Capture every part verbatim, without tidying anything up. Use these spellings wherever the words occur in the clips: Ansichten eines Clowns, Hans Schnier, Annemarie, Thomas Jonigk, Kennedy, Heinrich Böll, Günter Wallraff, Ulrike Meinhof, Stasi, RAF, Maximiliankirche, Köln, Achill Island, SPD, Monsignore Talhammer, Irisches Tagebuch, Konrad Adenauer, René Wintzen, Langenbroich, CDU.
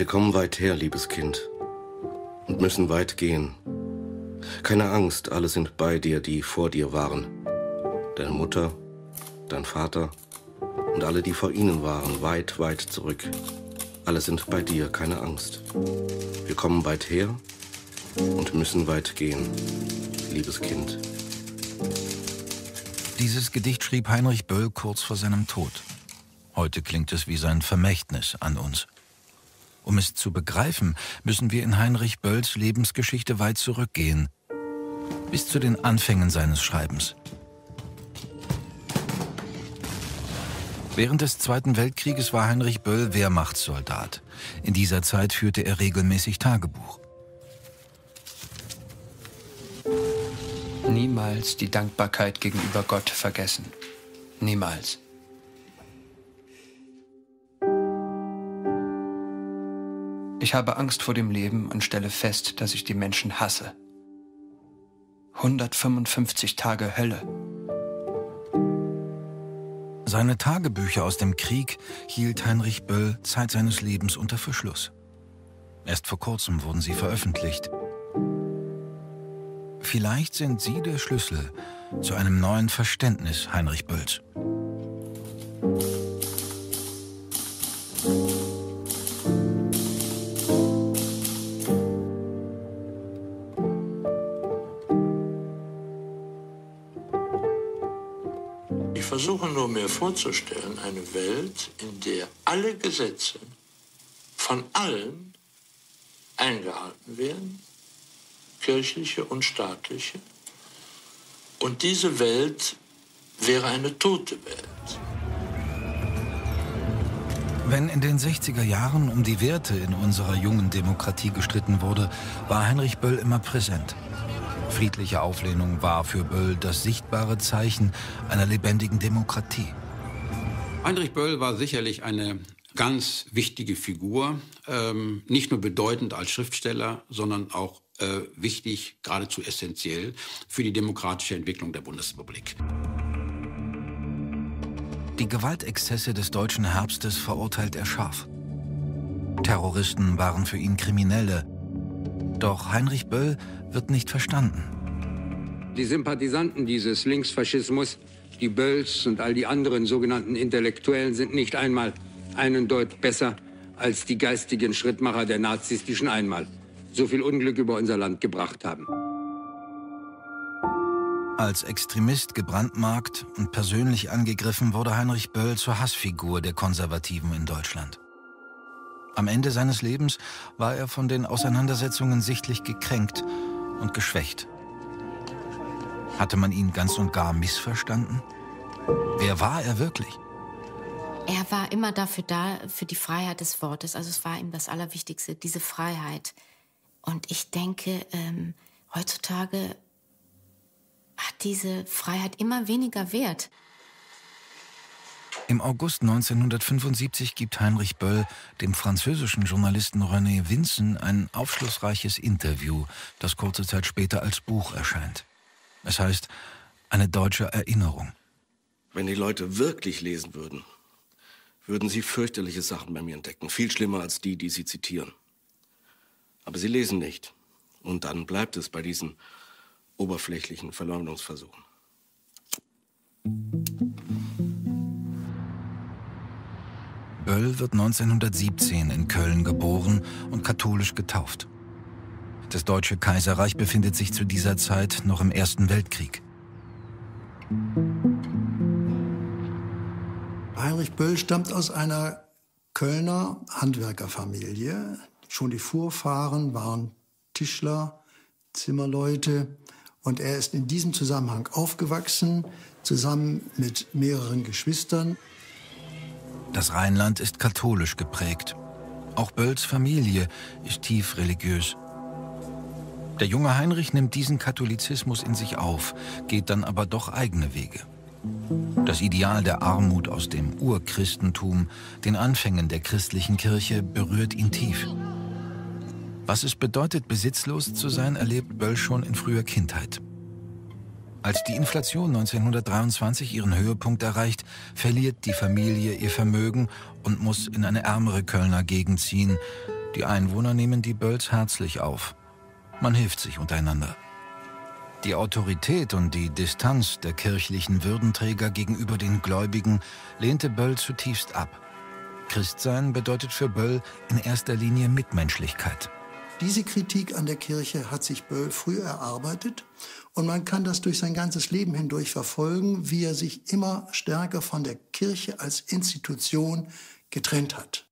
Wir kommen weit her, liebes Kind, und müssen weit gehen. Keine Angst, alle sind bei dir, die vor dir waren. Deine Mutter, dein Vater und alle, die vor ihnen waren, weit, weit zurück. Alle sind bei dir, keine Angst. Wir kommen weit her und müssen weit gehen, liebes Kind. Dieses Gedicht schrieb Heinrich Böll kurz vor seinem Tod. Heute klingt es wie sein Vermächtnis an uns. Um es zu begreifen, müssen wir in Heinrich Bölls Lebensgeschichte weit zurückgehen, bis zu den Anfängen seines Schreibens. Während des Zweiten Weltkrieges war Heinrich Böll Wehrmachtssoldat. In dieser Zeit führte er regelmäßig Tagebuch. Niemals die Dankbarkeit gegenüber Gott vergessen. Niemals. Ich habe Angst vor dem Leben und stelle fest, dass ich die Menschen hasse. hundertfünfundfünfzig Tage Hölle. Seine Tagebücher aus dem Krieg hielt Heinrich Böll Zeit seines Lebens unter Verschluss. Erst vor kurzem wurden sie veröffentlicht. Vielleicht sind sie der Schlüssel zu einem neuen Verständnis Heinrich Bölls. Ich versuche nur mir vorzustellen, eine Welt, in der alle Gesetze von allen eingehalten werden, kirchliche und staatliche, und diese Welt wäre eine tote Welt. Wenn in den sechziger Jahren um die Werte in unserer jungen Demokratie gestritten wurde, war Heinrich Böll immer präsent. Friedliche Auflehnung war für Böll das sichtbare Zeichen einer lebendigen Demokratie. Heinrich Böll war sicherlich eine ganz wichtige Figur, ähm, nicht nur bedeutend als Schriftsteller, sondern auch äh, wichtig, geradezu essentiell für die demokratische Entwicklung der Bundesrepublik. Die Gewaltexzesse des deutschen Herbstes verurteilt er scharf. Terroristen waren für ihn Kriminelle. Doch Heinrich Böll wird nicht verstanden. Die Sympathisanten dieses Linksfaschismus, die Bölls und all die anderen sogenannten Intellektuellen, sind nicht einmal einen Deut besser als die geistigen Schrittmacher der Nazis, die schon einmal so viel Unglück über unser Land gebracht haben. Als Extremist gebrandmarkt und persönlich angegriffen wurde Heinrich Böll zur Hassfigur der Konservativen in Deutschland. Am Ende seines Lebens war er von den Auseinandersetzungen sichtlich gekränkt und geschwächt. Hatte man ihn ganz und gar missverstanden? Wer war er wirklich? Er war immer dafür da, für die Freiheit des Wortes. Also es war ihm das Allerwichtigste, diese Freiheit. Und ich denke, ähm, heutzutage hat diese Freiheit immer weniger Wert. Im August neunzehnhundertfünfundsiebzig gibt Heinrich Böll dem französischen Journalisten René Wintzen ein aufschlussreiches Interview, das kurze Zeit später als Buch erscheint. Es heißt, eine deutsche Erinnerung. Wenn die Leute wirklich lesen würden, würden sie fürchterliche Sachen bei mir entdecken. Viel schlimmer als die, die sie zitieren. Aber sie lesen nicht. Und dann bleibt es bei diesen oberflächlichen Verleumdungsversuchen. Böll wird neunzehnhundertsiebzehn in Köln geboren und katholisch getauft. Das Deutsche Kaiserreich befindet sich zu dieser Zeit noch im Ersten Weltkrieg. Heinrich Böll stammt aus einer Kölner Handwerkerfamilie. Schon die Vorfahren waren Tischler, Zimmerleute. Und er ist in diesem Zusammenhang aufgewachsen, zusammen mit mehreren Geschwistern. Das Rheinland ist katholisch geprägt. Auch Bölls Familie ist tief religiös. Der junge Heinrich nimmt diesen Katholizismus in sich auf, geht dann aber doch eigene Wege. Das Ideal der Armut aus dem Urchristentum, den Anfängen der christlichen Kirche, berührt ihn tief. Was es bedeutet, besitzlos zu sein, erlebt Böll schon in früher Kindheit. Als die Inflation neunzehnhundertdreiundzwanzig ihren Höhepunkt erreicht, verliert die Familie ihr Vermögen und muss in eine ärmere Kölner Gegend ziehen, Die Einwohner nehmen die Bölls herzlich auf. Man hilft sich untereinander. Die Autorität und die Distanz der kirchlichen Würdenträger gegenüber den Gläubigen lehnte Böll zutiefst ab. Christsein bedeutet für Böll in erster Linie Mitmenschlichkeit. Diese Kritik an der Kirche hat sich Böll früh erarbeitet und man kann das durch sein ganzes Leben hindurch verfolgen, wie er sich immer stärker von der Kirche als Institution getrennt hat.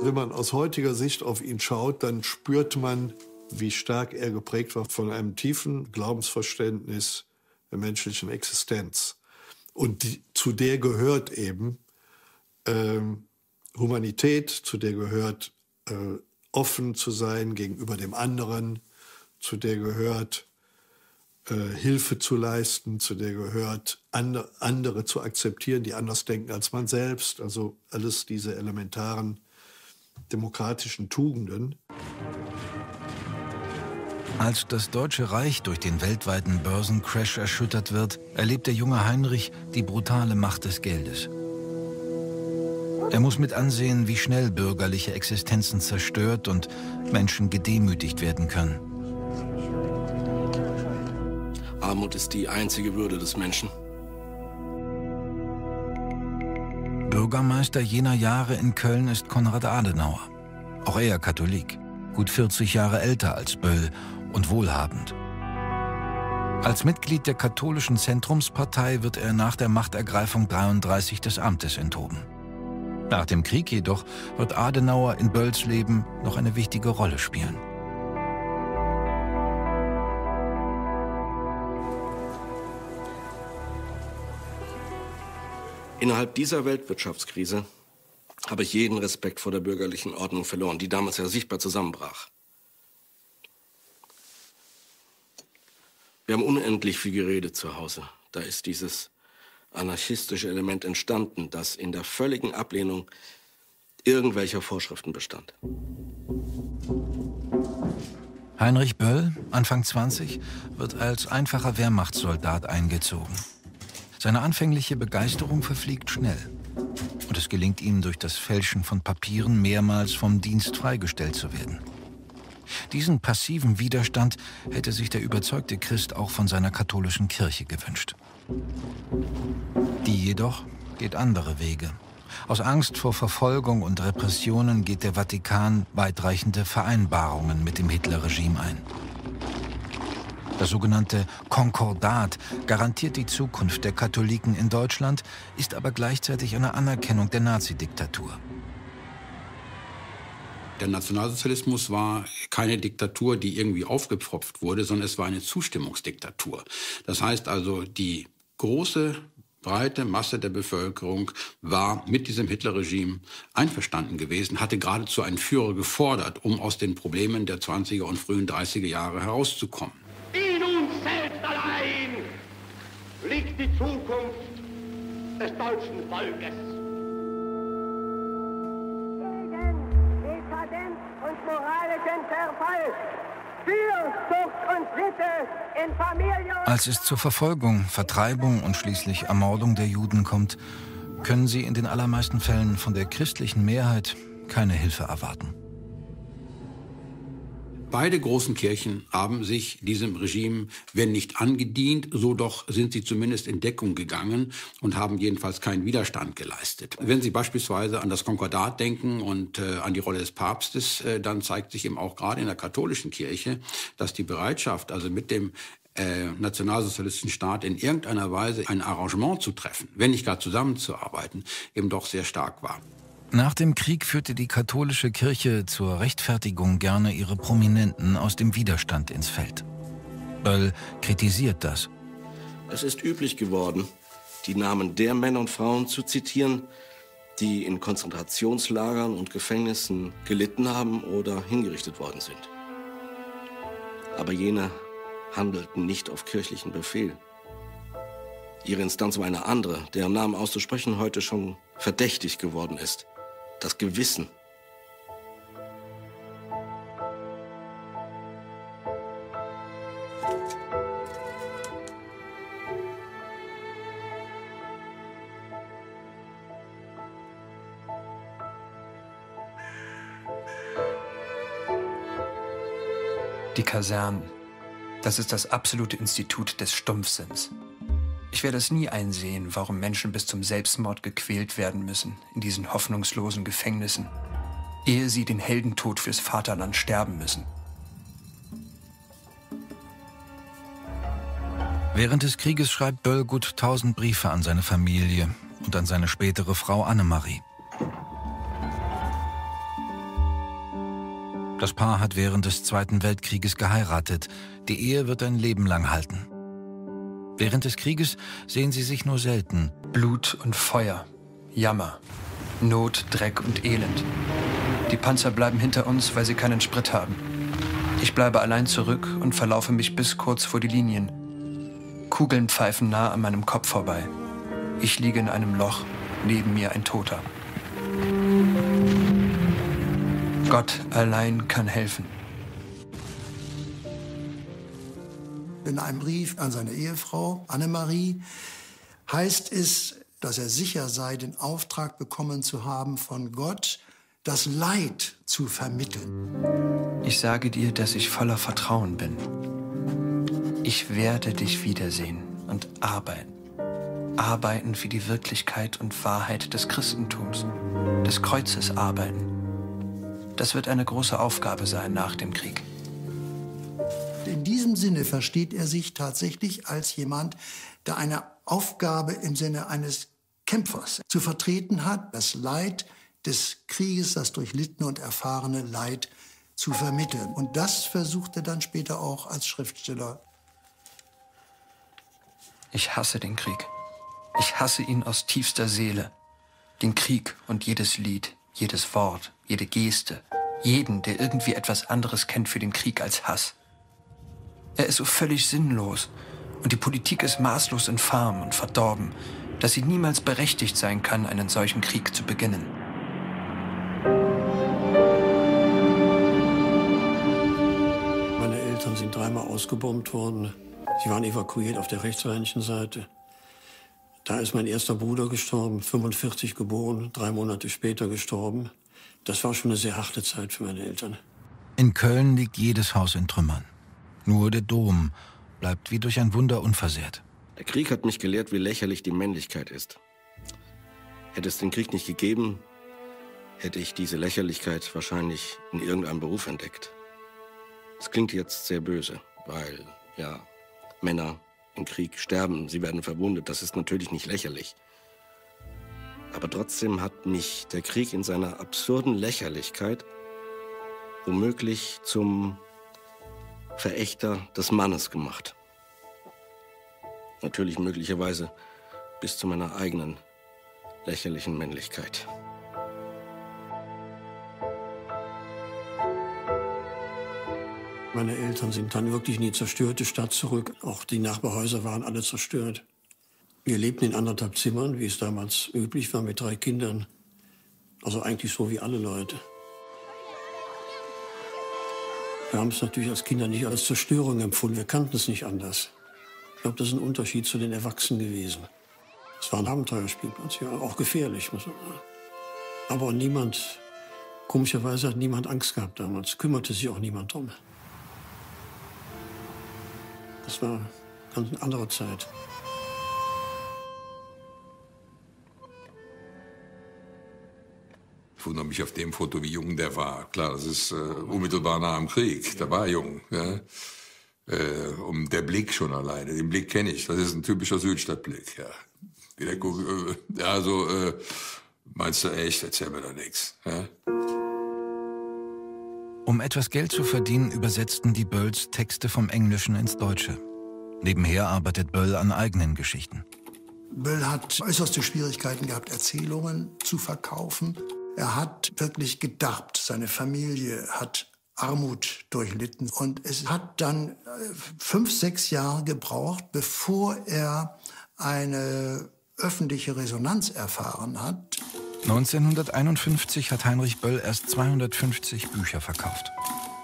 Wenn man aus heutiger Sicht auf ihn schaut, dann spürt man, wie stark er geprägt war von einem tiefen Glaubensverständnis der menschlichen Existenz. Und die, zu der gehört eben ähm, Humanität, zu der gehört äh, offen zu sein gegenüber dem anderen, zu der gehört äh, Hilfe zu leisten, zu der gehört and, andere zu akzeptieren, die anders denken als man selbst. Also alles diese elementaren demokratischen Tugenden. Als das Deutsche Reich durch den weltweiten Börsencrash erschüttert wird, erlebt der junge Heinrich die brutale Macht des Geldes. Er muss mit ansehen, wie schnell bürgerliche Existenzen zerstört und Menschen gedemütigt werden können. Armut ist die einzige Würde des Menschen. Bürgermeister jener Jahre in Köln ist Konrad Adenauer. Auch er Katholik, gut vierzig Jahre älter als Böll und wohlhabend. Als Mitglied der katholischen Zentrumspartei wird er nach der Machtergreifung dreiunddreißig des Amtes enthoben. Nach dem Krieg jedoch wird Adenauer in Bölls Leben noch eine wichtige Rolle spielen. Innerhalb dieser Weltwirtschaftskrise habe ich jeden Respekt vor der bürgerlichen Ordnung verloren, die damals ja sichtbar zusammenbrach. Wir haben unendlich viel geredet zu Hause. Da ist dieses anarchistische Element entstanden, das in der völligen Ablehnung irgendwelcher Vorschriften bestand. Heinrich Böll, Anfang zwanzig, wird als einfacher Wehrmachtssoldat eingezogen. Seine anfängliche Begeisterung verfliegt schnell. Und es gelingt ihm, durch das Fälschen von Papieren mehrmals vom Dienst freigestellt zu werden. Diesen passiven Widerstand hätte sich der überzeugte Christ auch von seiner katholischen Kirche gewünscht. Die jedoch geht andere Wege. Aus Angst vor Verfolgung und Repressionen geht der Vatikan weitreichende Vereinbarungen mit dem Hitlerregime ein. Das sogenannte Konkordat garantiert die Zukunft der Katholiken in Deutschland, ist aber gleichzeitig eine Anerkennung der Nazidiktatur. Der Nationalsozialismus war keine Diktatur, die irgendwie aufgepfropft wurde, sondern es war eine Zustimmungsdiktatur. Das heißt also, die große, breite Masse der Bevölkerung war mit diesem Hitlerregime einverstanden gewesen, hatte geradezu einen Führer gefordert, um aus den Problemen der zwanziger und frühen dreißiger Jahre herauszukommen. Liegt die Zukunft des deutschen Volkes. Gegen Dekadenz und moralischen Verfall, für Zucht und Sitte in Familie. Als es zur Verfolgung, Vertreibung und schließlich Ermordung der Juden kommt, können sie in den allermeisten Fällen von der christlichen Mehrheit keine Hilfe erwarten. Beide großen Kirchen haben sich diesem Regime, wenn nicht angedient, so doch sind sie zumindest in Deckung gegangen und haben jedenfalls keinen Widerstand geleistet. Wenn Sie beispielsweise an das Konkordat denken und äh, an die Rolle des Papstes, äh, dann zeigt sich eben auch gerade in der katholischen Kirche, dass die Bereitschaft, also mit dem äh, nationalsozialistischen Staat in irgendeiner Weise ein Arrangement zu treffen, wenn nicht gar zusammenzuarbeiten, eben doch sehr stark war. Nach dem Krieg führte die katholische Kirche zur Rechtfertigung gerne ihre Prominenten aus dem Widerstand ins Feld. Böll kritisiert das. Es ist üblich geworden, die Namen der Männer und Frauen zu zitieren, die in Konzentrationslagern und Gefängnissen gelitten haben oder hingerichtet worden sind. Aber jene handelten nicht auf kirchlichen Befehl. Ihre Instanz war eine andere, deren Namen auszusprechen heute schon verdächtig geworden ist. Das Gewissen. Die Kasernen. Das ist das absolute Institut des Stumpfsinns. Ich werde es nie einsehen, warum Menschen bis zum Selbstmord gequält werden müssen in diesen hoffnungslosen Gefängnissen, ehe sie den Heldentod fürs Vaterland sterben müssen. Während des Krieges schreibt Böll gut tausend Briefe an seine Familie und an seine spätere Frau Annemarie. Das Paar hat während des Zweiten Weltkrieges geheiratet. Die Ehe wird ein Leben lang halten. Während des Krieges sehen sie sich nur selten. Blut und Feuer, Jammer, Not, Dreck und Elend. Die Panzer bleiben hinter uns, weil sie keinen Sprit haben. Ich bleibe allein zurück und verlaufe mich bis kurz vor die Linien. Kugeln pfeifen nah an meinem Kopf vorbei. Ich liege in einem Loch, neben mir ein Toter. Gott allein kann helfen. In einem Brief an seine Ehefrau Annemarie heißt es, dass er sicher sei, den Auftrag bekommen zu haben, von Gott das Leid zu vermitteln. Ich sage dir, dass ich voller Vertrauen bin. Ich werde dich wiedersehen und arbeiten. Arbeiten für die Wirklichkeit und Wahrheit des Christentums, des Kreuzes arbeiten. Das wird eine große Aufgabe sein nach dem Krieg. In diesem Sinne versteht er sich tatsächlich als jemand, der eine Aufgabe im Sinne eines Kämpfers zu vertreten hat, das Leid des Krieges, das durchlittene und erfahrene Leid zu vermitteln. Und das versucht er dann später auch als Schriftsteller. Ich hasse den Krieg. Ich hasse ihn aus tiefster Seele. Den Krieg und jedes Lied, jedes Wort, jede Geste. Jeden, der irgendwie etwas anderes kennt für den Krieg als Hass. Er ist so völlig sinnlos. Und die Politik ist maßlos infam und verdorben, dass sie niemals berechtigt sein kann, einen solchen Krieg zu beginnen. Meine Eltern sind dreimal ausgebombt worden. Sie waren evakuiert auf der rechtsrheinischen Seite. Da ist mein erster Bruder gestorben, fünfundvierzig geboren, drei Monate später gestorben. Das war schon eine sehr harte Zeit für meine Eltern. In Köln liegt jedes Haus in Trümmern. Nur der Dom bleibt wie durch ein Wunder unversehrt. Der Krieg hat mich gelehrt, wie lächerlich die Männlichkeit ist. Hätte es den Krieg nicht gegeben, hätte ich diese Lächerlichkeit wahrscheinlich in irgendeinem Beruf entdeckt. Das klingt jetzt sehr böse, weil, ja... Männer im Krieg sterben, sie werden verwundet, das ist natürlich nicht lächerlich. Aber trotzdem hat mich der Krieg in seiner absurden Lächerlichkeit womöglich zum Verächter des Mannes gemacht. Natürlich möglicherweise bis zu meiner eigenen lächerlichen Männlichkeit. Meine Eltern sind dann wirklich in die zerstörte Stadt zurück. Auch die Nachbarhäuser waren alle zerstört. Wir lebten in anderthalb Zimmern, wie es damals üblich war, mit drei Kindern. Also eigentlich so wie alle Leute. Wir haben es natürlich als Kinder nicht als Zerstörung empfunden. Wir kannten es nicht anders. Ich glaube, das ist ein Unterschied zu den Erwachsenen gewesen. Es war ein Abenteuerspielplatz, ja, auch gefährlich, muss man sagen. Aber niemand, komischerweise hat niemand Angst gehabt damals. Kümmerte sich auch niemand drum. Das war ganz eine andere Zeit. Ich wundere mich auf dem Foto, wie jung der war. Klar, das ist äh, unmittelbar nah am Krieg. Der war jung. Ja? Äh, um der Blick schon alleine. Den Blick kenne ich. Das ist ein typischer Südstadtblick. Ja, wie der guckt, äh, ja so, äh, meinst du echt? Erzähl mir da nichts. Ja? Um etwas Geld zu verdienen, übersetzten die Bölls Texte vom Englischen ins Deutsche. Nebenher arbeitet Böll an eigenen Geschichten. Böll hat äußerste Schwierigkeiten gehabt, Erzählungen zu verkaufen. Er hat wirklich gedarbt. Seine Familie hat Armut durchlitten. Und es hat dann fünf, sechs Jahre gebraucht, bevor er eine öffentliche Resonanz erfahren hat. neunzehnhunderteinundfünfzig hat Heinrich Böll erst zweihundertfünfzig Bücher verkauft.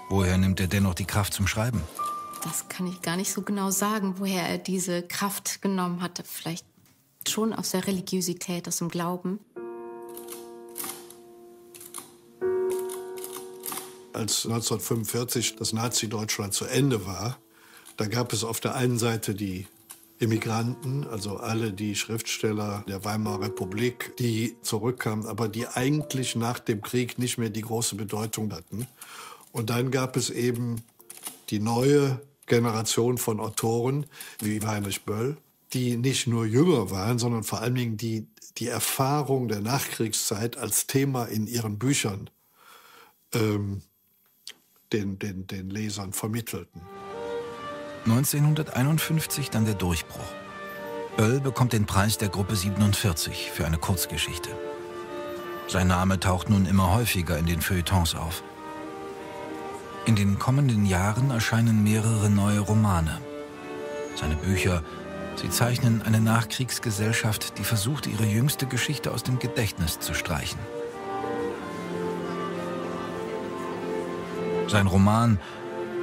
Woher nimmt er dennoch die Kraft zum Schreiben? Das kann ich gar nicht so genau sagen, woher er diese Kraft genommen hatte. Vielleicht schon aus der Religiosität, aus dem Glauben. als neunzehnhundertfünfundvierzig das Nazi-Deutschland zu Ende war, da gab es auf der einen Seite die Emigranten, also alle die Schriftsteller der Weimarer Republik, die zurückkamen, aber die eigentlich nach dem Krieg nicht mehr die große Bedeutung hatten. Und dann gab es eben die neue Generation von Autoren wie Heinrich Böll, die nicht nur jünger waren, sondern vor allen Dingen die, die Erfahrung der Nachkriegszeit als Thema in ihren Büchern ähm, den, den, den Lesern vermittelten. neunzehnhunderteinundfünfzig dann der Durchbruch. Böll bekommt den Preis der Gruppe siebenundvierzig für eine Kurzgeschichte. Sein Name taucht nun immer häufiger in den Feuilletons auf. In den kommenden Jahren erscheinen mehrere neue Romane. Seine Bücher, sie zeichnen eine Nachkriegsgesellschaft, die versucht, ihre jüngste Geschichte aus dem Gedächtnis zu streichen. Sein Roman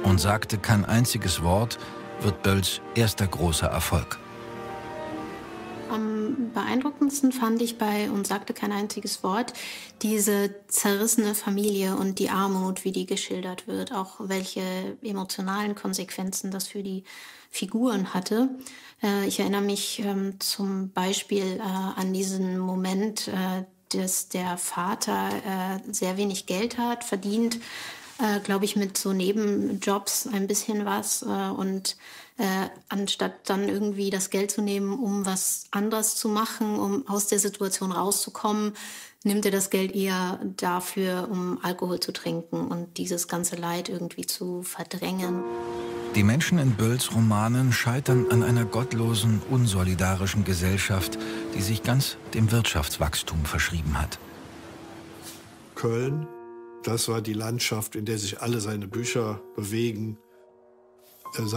"Und sagte kein einziges Wort" wird Bölls erster großer Erfolg. Am beeindruckendsten fand ich bei "Und sagte kein einziges Wort" diese zerrissene Familie und die Armut, wie die geschildert wird, auch welche emotionalen Konsequenzen das für die Figuren hatte. Ich erinnere mich zum Beispiel an diesen Moment, dass der Vater sehr wenig Geld hat, verdient, glaube ich, mit so Nebenjobs ein bisschen was. Und Äh, anstatt dann irgendwie das Geld zu nehmen, um was anderes zu machen, um aus der Situation rauszukommen, nimmt er das Geld eher dafür, um Alkohol zu trinken und dieses ganze Leid irgendwie zu verdrängen. Die Menschen in Bölls Romanen scheitern an einer gottlosen, unsolidarischen Gesellschaft, die sich ganz dem Wirtschaftswachstum verschrieben hat. Köln, das war die Landschaft, in der sich alle seine Bücher bewegen.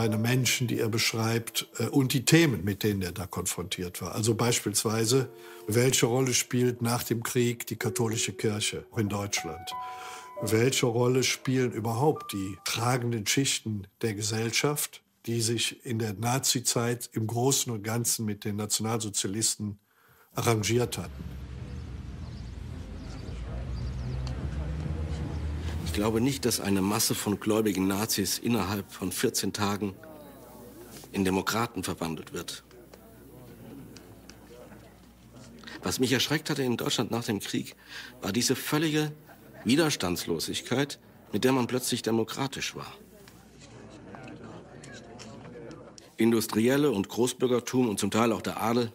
Seine Menschen, die er beschreibt, und die Themen, mit denen er da konfrontiert war. Also beispielsweise, welche Rolle spielt nach dem Krieg die katholische Kirche in Deutschland? Welche Rolle spielen überhaupt die tragenden Schichten der Gesellschaft, die sich in der Nazizeit im Großen und Ganzen mit den Nationalsozialisten arrangiert hatten? Ich glaube nicht, dass eine Masse von gläubigen Nazis innerhalb von vierzehn Tagen in Demokraten verwandelt wird. Was mich erschreckt hatte in Deutschland nach dem Krieg, war diese völlige Widerstandslosigkeit, mit der man plötzlich demokratisch war. Industrielle und Großbürgertum und zum Teil auch der Adel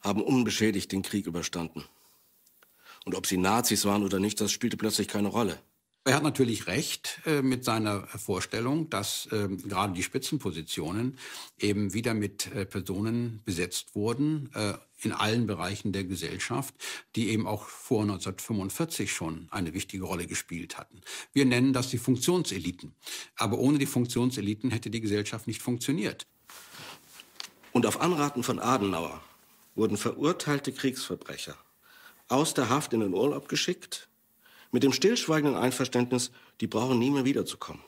haben unbeschädigt den Krieg überstanden. Und ob sie Nazis waren oder nicht, das spielte plötzlich keine Rolle. Er hat natürlich recht äh, mit seiner Vorstellung, dass äh, gerade die Spitzenpositionen eben wieder mit äh, Personen besetzt wurden, äh, in allen Bereichen der Gesellschaft, die eben auch vor neunzehnhundertfünfundvierzig schon eine wichtige Rolle gespielt hatten. Wir nennen das die Funktionseliten. Aber ohne die Funktionseliten hätte die Gesellschaft nicht funktioniert. Und auf Anraten von Adenauer wurden verurteilte Kriegsverbrecher aus der Haft in den Urlaub geschickt, mit dem stillschweigenden Einverständnis, die brauchen nie mehr wiederzukommen.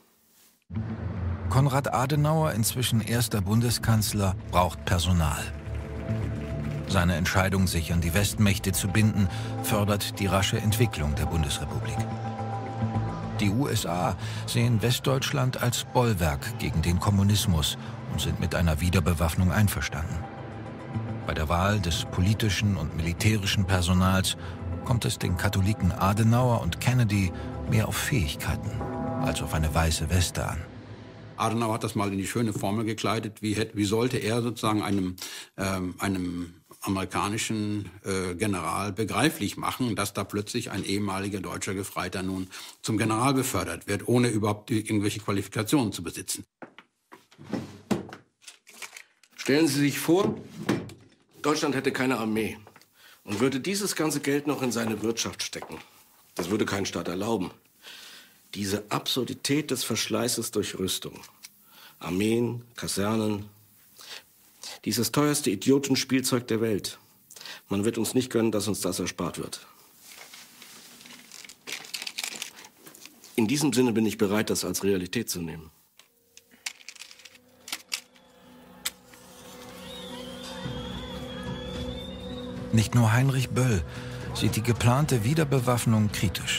Konrad Adenauer, inzwischen erster Bundeskanzler, braucht Personal. Seine Entscheidung, sich an die Westmächte zu binden, fördert die rasche Entwicklung der Bundesrepublik. Die U S A sehen Westdeutschland als Bollwerk gegen den Kommunismus und sind mit einer Wiederbewaffnung einverstanden. Bei der Wahl des politischen und militärischen Personals kommt es den Katholiken Adenauer und Kennedy mehr auf Fähigkeiten als auf eine weiße Weste an. Adenauer hat das mal in die schöne Formel gekleidet, wie, hätte, wie sollte er sozusagen einem, ähm, einem amerikanischen äh, General begreiflich machen, dass da plötzlich ein ehemaliger deutscher Gefreiter nun zum General befördert wird, ohne überhaupt irgendwelche Qualifikationen zu besitzen. Stellen Sie sich vor, Deutschland hätte keine Armee und würde dieses ganze Geld noch in seine Wirtschaft stecken. Das würde kein Staat erlauben. Diese Absurdität des Verschleißes durch Rüstung, Armeen, Kasernen, dieses teuerste Idiotenspielzeug der Welt. Man wird uns nicht gönnen, dass uns das erspart wird. In diesem Sinne bin ich bereit, das als Realität zu nehmen. Nicht nur Heinrich Böll sieht die geplante Wiederbewaffnung kritisch.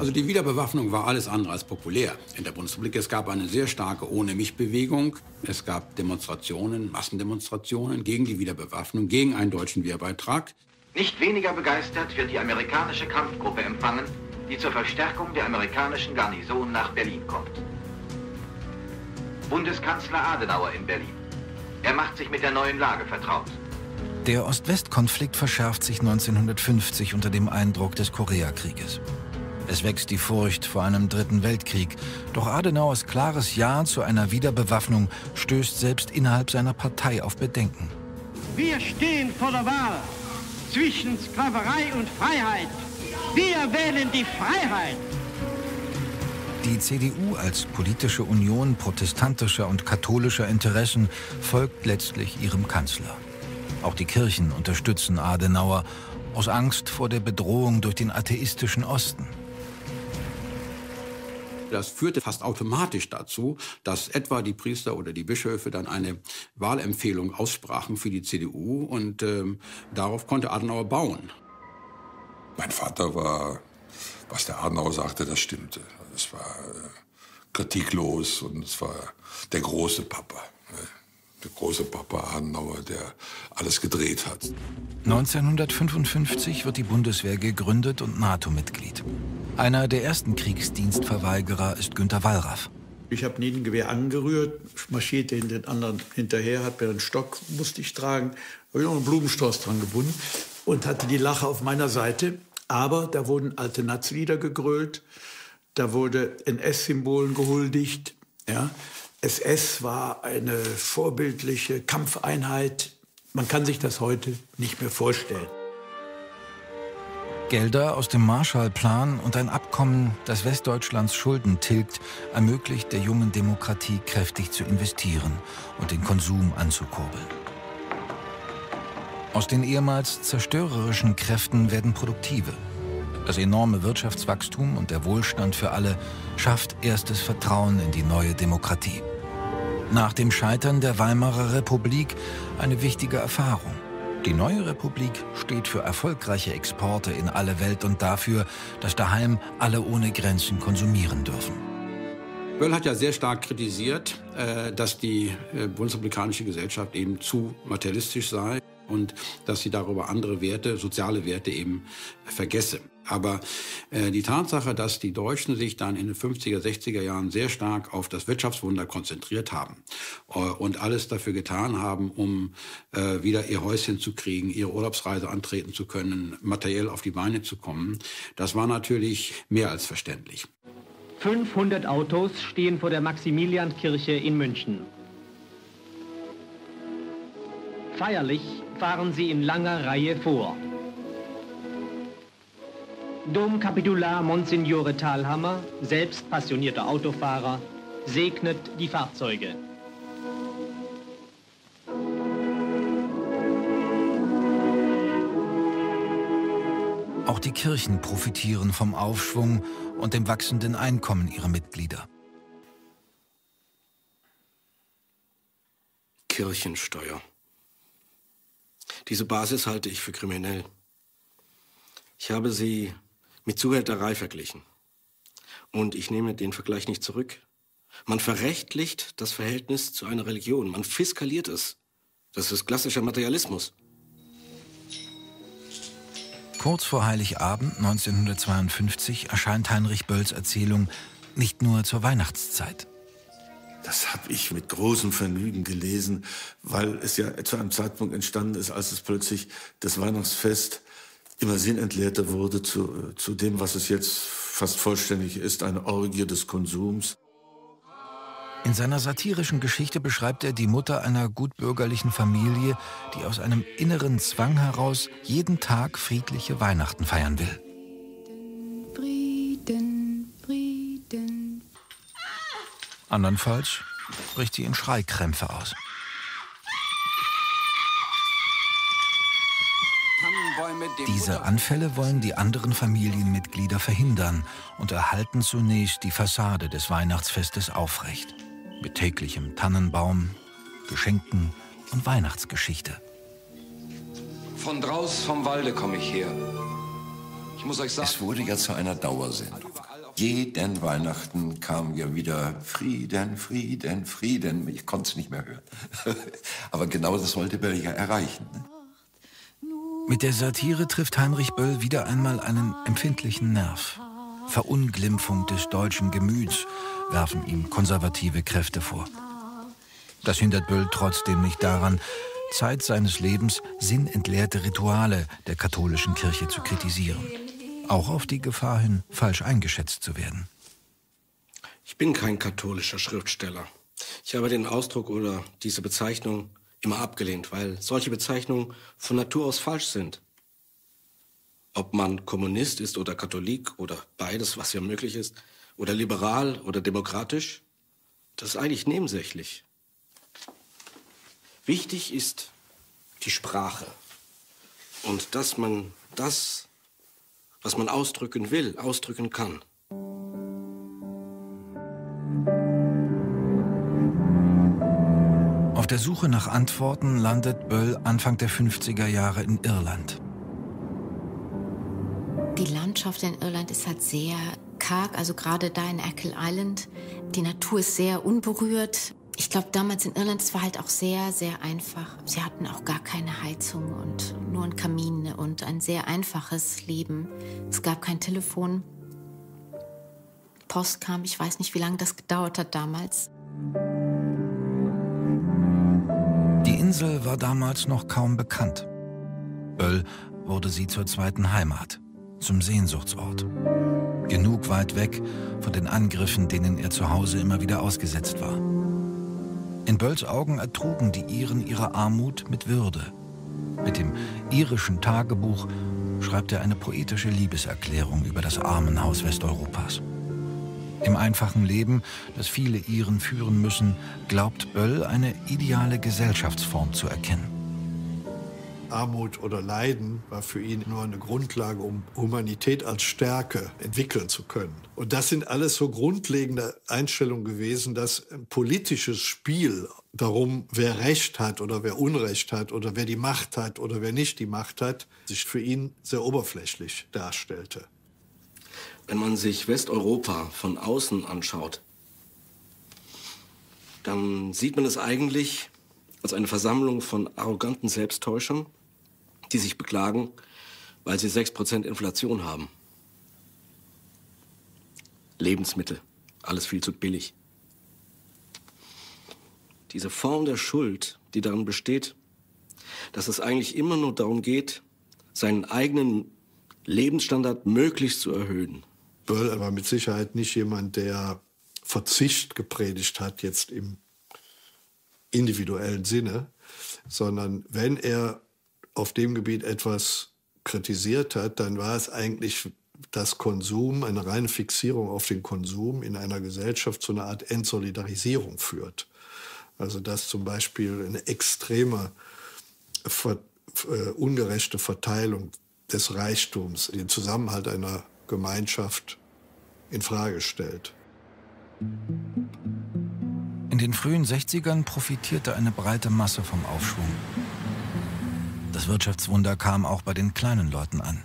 Also die Wiederbewaffnung war alles andere als populär in der Bundesrepublik. Es gab eine sehr starke Ohne-mich-Bewegung. Es gab Demonstrationen, Massendemonstrationen gegen die Wiederbewaffnung, gegen einen deutschen Wehrbeitrag. Nicht weniger begeistert wird die amerikanische Kampfgruppe empfangen, die zur Verstärkung der amerikanischen Garnison nach Berlin kommt. Bundeskanzler Adenauer in Berlin. Er macht sich mit der neuen Lage vertraut. Der Ost-West-Konflikt verschärft sich neunzehnhundertfünfzig unter dem Eindruck des Koreakrieges. Es wächst die Furcht vor einem dritten Weltkrieg. Doch Adenauers klares Ja zu einer Wiederbewaffnung stößt selbst innerhalb seiner Partei auf Bedenken. Wir stehen vor der Wahl zwischen Sklaverei und Freiheit. Wir wählen die Freiheit. Die C D U als politische Union protestantischer und katholischer Interessen folgt letztlich ihrem Kanzler. Auch die Kirchen unterstützen Adenauer aus Angst vor der Bedrohung durch den atheistischen Osten. Das führte fast automatisch dazu, dass etwa die Priester oder die Bischöfe dann eine Wahlempfehlung aussprachen für die C D U. Und ähm, darauf konnte Adenauer bauen. Mein Vater war, was der Adenauer sagte, das stimmte. Es war äh, kritiklos und es war der große Papa. Ne? Der große Papa Adenauer, der alles gedreht hat. neunzehnhundertfünfundfünfzig wird die Bundeswehr gegründet und NATO-Mitglied. Einer der ersten Kriegsdienstverweigerer ist Günter Wallraff. Ich habe nie ein Gewehr angerührt, marschierte in den anderen hinterher, hat mir einen Stock, musste ich tragen, habe ich noch einen Blumenstrauß dran gebunden und hatte die Lache auf meiner Seite. Aber da wurden alte Nazi-Lieder gegrölt, da wurde N S-Symbolen gehuldigt, ja. S S war eine vorbildliche Kampfeinheit. Man kann sich das heute nicht mehr vorstellen. Gelder aus dem Marshallplan und ein Abkommen, das Westdeutschlands Schulden tilgt, ermöglicht der jungen Demokratie kräftig zu investieren und den Konsum anzukurbeln. Aus den ehemals zerstörerischen Kräften werden produktive. Das enorme Wirtschaftswachstum und der Wohlstand für alle schafft erstes Vertrauen in die neue Demokratie. Nach dem Scheitern der Weimarer Republik eine wichtige Erfahrung. Die neue Republik steht für erfolgreiche Exporte in alle Welt und dafür, dass daheim alle ohne Grenzen konsumieren dürfen. Böll hat ja sehr stark kritisiert, dass die bundesrepublikanische Gesellschaft eben zu materialistisch sei und dass sie darüber andere Werte, soziale Werte eben vergesse. Aber äh, die Tatsache, dass die Deutschen sich dann in den fünfziger, sechziger Jahren sehr stark auf das Wirtschaftswunder konzentriert haben äh, und alles dafür getan haben, um äh, wieder ihr Häuschen zu kriegen, ihre Urlaubsreise antreten zu können, materiell auf die Beine zu kommen, das war natürlich mehr als verständlich. fünfhundert Autos stehen vor der Maximiliankirche in München. Feierlich fahren sie in langer Reihe vor. Domkapitular Monsignore Talhammer, selbst passionierter Autofahrer, segnet die Fahrzeuge. Auch die Kirchen profitieren vom Aufschwung und dem wachsenden Einkommen ihrer Mitglieder. Kirchensteuer. Diese Basis halte ich für kriminell. Ich habe sie mit Zuhälterei verglichen. Und ich nehme den Vergleich nicht zurück. Man verrechtlicht das Verhältnis zu einer Religion. Man fiskaliert es. Das ist klassischer Materialismus. Kurz vor Heiligabend neunzehnhundertzweiundfünfzig erscheint Heinrich Bölls Erzählung Nicht nur zur Weihnachtszeit. Das habe ich mit großem Vergnügen gelesen, weil es ja zu einem Zeitpunkt entstanden ist, als es plötzlich das Weihnachtsfest immer sinnentleerter wurde zu, zu dem, was es jetzt fast vollständig ist, eine Orgie des Konsums. In seiner satirischen Geschichte beschreibt er die Mutter einer gutbürgerlichen Familie, die aus einem inneren Zwang heraus jeden Tag friedliche Weihnachten feiern will. Frieden, Frieden. Andernfalls bricht sie in Schreikrämpfe aus. Diese Anfälle wollen die anderen Familienmitglieder verhindern und erhalten zunächst die Fassade des Weihnachtsfestes aufrecht. Mit täglichem Tannenbaum, Geschenken und Weihnachtsgeschichte. Von draus vom Walde komme ich her. Ich muss euch sagen, es wurde ja zu einer Dauersendung. jeden Weihnachten kam ja wieder Frieden, Frieden, Frieden. Ich konnte es nicht mehr hören. Aber genau das wollte Böll ja erreichen. Ne? Mit der Satire trifft Heinrich Böll wieder einmal einen empfindlichen Nerv. Verunglimpfung des deutschen Gemüts werfen ihm konservative Kräfte vor. Das hindert Böll trotzdem nicht daran, Zeit seines Lebens sinnentleerte Rituale der katholischen Kirche zu kritisieren. Auch auf die Gefahr hin, falsch eingeschätzt zu werden. Ich bin kein katholischer Schriftsteller. Ich habe den Ausdruck oder diese Bezeichnung immer abgelehnt, weil solche Bezeichnungen von Natur aus falsch sind. Ob man Kommunist ist oder Katholik oder beides, was ja möglich ist, oder liberal oder demokratisch, das ist eigentlich nebensächlich. Wichtig ist die Sprache und dass man das, was man ausdrücken will, ausdrücken kann. Auf der Suche nach Antworten landet Böll Anfang der fünfziger Jahre in Irland. Die Landschaft in Irland ist halt sehr karg, also gerade da in Achill Island. Die Natur ist sehr unberührt. Ich glaube, damals in Irland, es war halt auch sehr, sehr einfach. Sie hatten auch gar keine Heizung und nur einen Kamin und ein sehr einfaches Leben. Es gab kein Telefon. Post kam, ich weiß nicht, wie lange das gedauert hat damals. Die Insel war damals noch kaum bekannt. Böll wurde sie zur zweiten Heimat, zum Sehnsuchtsort. Genug weit weg von den Angriffen, denen er zu Hause immer wieder ausgesetzt war. In Bölls Augen ertrugen die Iren ihre Armut mit Würde. Mit dem Irischen Tagebuch schreibt er eine poetische Liebeserklärung über das Armenhaus Westeuropas. Im einfachen Leben, das viele Iren führen müssen, glaubt Böll, eine ideale Gesellschaftsform zu erkennen. Armut oder Leiden war für ihn nur eine Grundlage, um Humanität als Stärke entwickeln zu können. Und das sind alles so grundlegende Einstellungen gewesen, dass ein politisches Spiel darum, wer Recht hat oder wer Unrecht hat oder wer die Macht hat oder wer nicht die Macht hat, sich für ihn sehr oberflächlich darstellte. Wenn man sich Westeuropa von außen anschaut, dann sieht man es eigentlich als eine Versammlung von arroganten Selbsttäuschern, die sich beklagen, weil sie sechs Prozent Inflation haben. Lebensmittel, alles viel zu billig. Diese Form der Schuld, die darin besteht, dass es eigentlich immer nur darum geht, seinen eigenen Lebensstandard möglichst zu erhöhen. Böll war mit Sicherheit nicht jemand, der Verzicht gepredigt hat, jetzt im individuellen Sinne, sondern wenn er auf dem Gebiet etwas kritisiert hat, dann war es eigentlich das Konsum, eine reine Fixierung auf den Konsum in einer Gesellschaft zu einer Art Entsolidarisierung führt. Also dass zum Beispiel eine extreme, ver, äh, ungerechte Verteilung des Reichtums den Zusammenhalt einer Gemeinschaft infrage stellt. In den frühen sechzigern profitierte eine breite Masse vom Aufschwung. Das Wirtschaftswunder kam auch bei den kleinen Leuten an.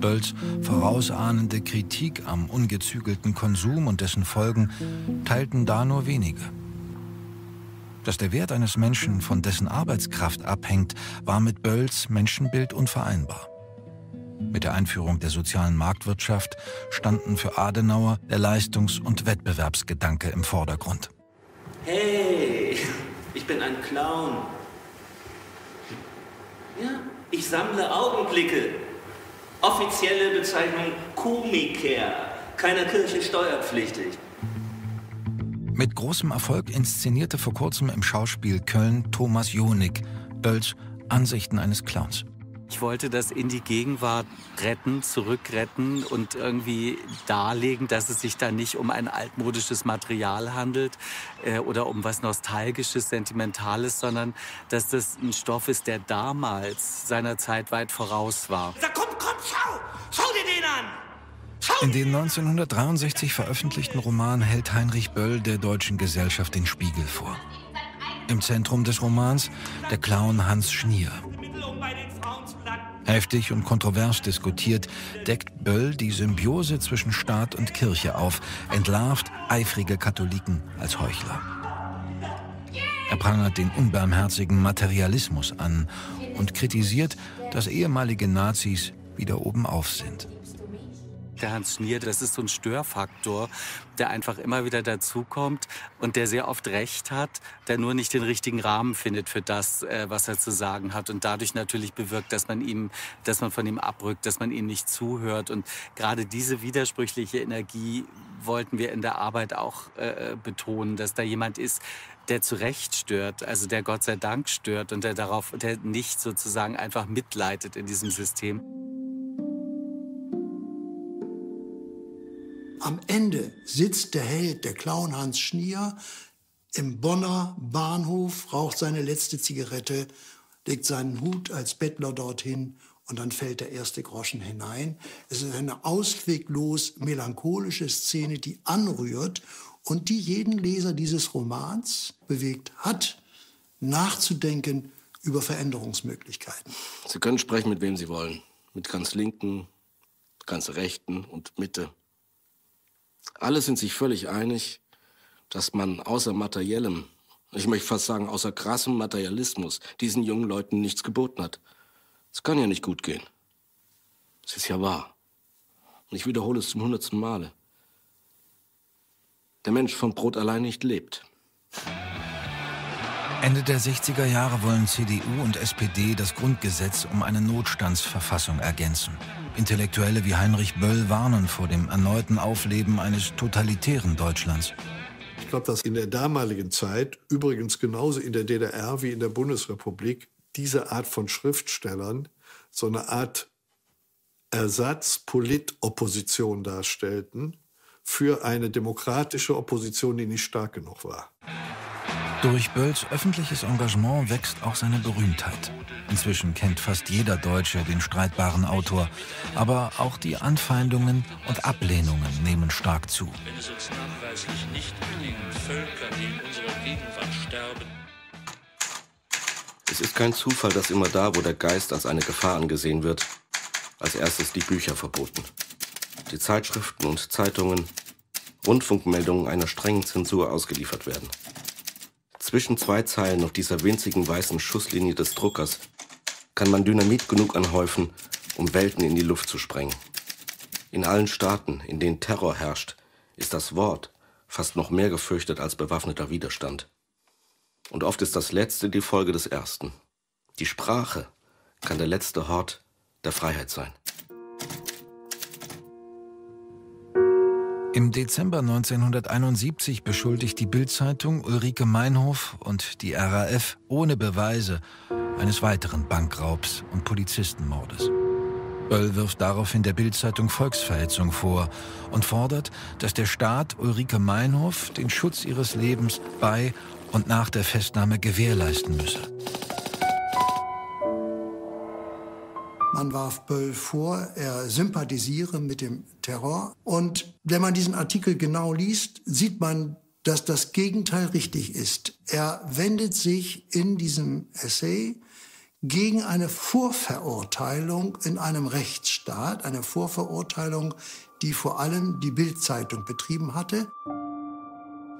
Bölls vorausahnende Kritik am ungezügelten Konsum und dessen Folgen teilten da nur wenige. Dass der Wert eines Menschen von dessen Arbeitskraft abhängt, war mit Bölls Menschenbild unvereinbar. Mit der Einführung der sozialen Marktwirtschaft standen für Adenauer der Leistungs- und Wettbewerbsgedanke im Vordergrund. Hey, ich bin ein Clown. Ja, ich sammle Augenblicke. Offizielle Bezeichnung Komiker. Keiner Kirche steuerpflichtig. Mit großem Erfolg inszenierte vor kurzem im Schauspiel Köln Thomas Jonigk Bölls Ansichten eines Clowns. Ich wollte das in die Gegenwart retten, zurückretten und irgendwie darlegen, dass es sich da nicht um ein altmodisches Material handelt äh, oder um was Nostalgisches, Sentimentales, sondern dass das ein Stoff ist, der damals seiner Zeit weit voraus war. Da komm, komm, schau! Schau dir den an! Schau! In den neunzehnhundertdreiundsechzig veröffentlichten Roman hält Heinrich Böll der deutschen Gesellschaft den Spiegel vor. Im Zentrum des Romans der Clown Hans Schnier. Heftig und kontrovers diskutiert, deckt Böll die Symbiose zwischen Staat und Kirche auf, entlarvt eifrige Katholiken als Heuchler. Er prangert den unbarmherzigen Materialismus an und kritisiert, dass ehemalige Nazis wieder obenauf sind. Der Hans Nier, das ist so ein Störfaktor, der einfach immer wieder dazukommt und der sehr oft Recht hat, der nur nicht den richtigen Rahmen findet für das, was er zu sagen hat. Und dadurch natürlich bewirkt, dass man ihm, dass man von ihm abrückt, dass man ihm nicht zuhört. Und gerade diese widersprüchliche Energie wollten wir in der Arbeit auch äh, betonen, dass da jemand ist, der zu Recht stört, also der Gott sei Dank stört und der, darauf, der nicht sozusagen einfach mitleidet in diesem System. Am Ende sitzt der Held, der Clown Hans Schnier, im Bonner Bahnhof, raucht seine letzte Zigarette, legt seinen Hut als Bettler dorthin und dann fällt der erste Groschen hinein. Es ist eine ausweglos melancholische Szene, die anrührt und die jeden Leser dieses Romans bewegt hat, nachzudenken über Veränderungsmöglichkeiten. Sie können sprechen, mit wem Sie wollen. Mit ganz Linken, ganz Rechten und Mitte. Alle sind sich völlig einig, dass man außer materiellem, ich möchte fast sagen außer krassem Materialismus, diesen jungen Leuten nichts geboten hat. Es kann ja nicht gut gehen. Es ist ja wahr. Und ich wiederhole es zum hundertsten Male. Der Mensch vom Brot allein nicht lebt. Ende der sechziger Jahre wollen C D U und S P D das Grundgesetz um eine Notstandsverfassung ergänzen. Intellektuelle wie Heinrich Böll warnen vor dem erneuten Aufleben eines totalitären Deutschlands. Ich glaube, dass in der damaligen Zeit, übrigens genauso in der D D R wie in der Bundesrepublik, diese Art von Schriftstellern so eine Art Ersatzpolitopposition darstellten für eine demokratische Opposition, die nicht stark genug war. Durch Bölls öffentliches Engagement wächst auch seine Berühmtheit. Inzwischen kennt fast jeder Deutsche den streitbaren Autor. Aber auch die Anfeindungen und Ablehnungen nehmen stark zu. Wenn es uns nachweislich nicht gelingt, Völker, die in unserer Gegenwart sterben. Es ist kein Zufall, dass immer da, wo der Geist als eine Gefahr angesehen wird, als erstes die Bücher verboten. Die Zeitschriften und Zeitungen, Rundfunkmeldungen einer strengen Zensur ausgeliefert werden. Zwischen zwei Zeilen auf dieser winzigen weißen Schusslinie des Druckers kann man Dynamit genug anhäufen, um Welten in die Luft zu sprengen. In allen Staaten, in denen Terror herrscht, ist das Wort fast noch mehr gefürchtet als bewaffneter Widerstand. Und oft ist das Letzte die Folge des Ersten. Die Sprache kann der letzte Hort der Freiheit sein. Im Dezember neunzehnhunderteinundsiebzig beschuldigt die Bild-Zeitung Ulrike Meinhof und die R A F ohne Beweise eines weiteren Bankraubs und Polizistenmordes. Böll wirft daraufhin der Bild-Zeitung Volksverhetzung vor und fordert, dass der Staat Ulrike Meinhof den Schutz ihres Lebens bei und nach der Festnahme gewährleisten müsse. Man warf Böll vor, er sympathisiere mit dem Terror. Und wenn man diesen Artikel genau liest, sieht man, dass das Gegenteil richtig ist. Er wendet sich in diesem Essay gegen eine Vorverurteilung in einem Rechtsstaat, eine Vorverurteilung, die vor allem die Bild-Zeitung betrieben hatte.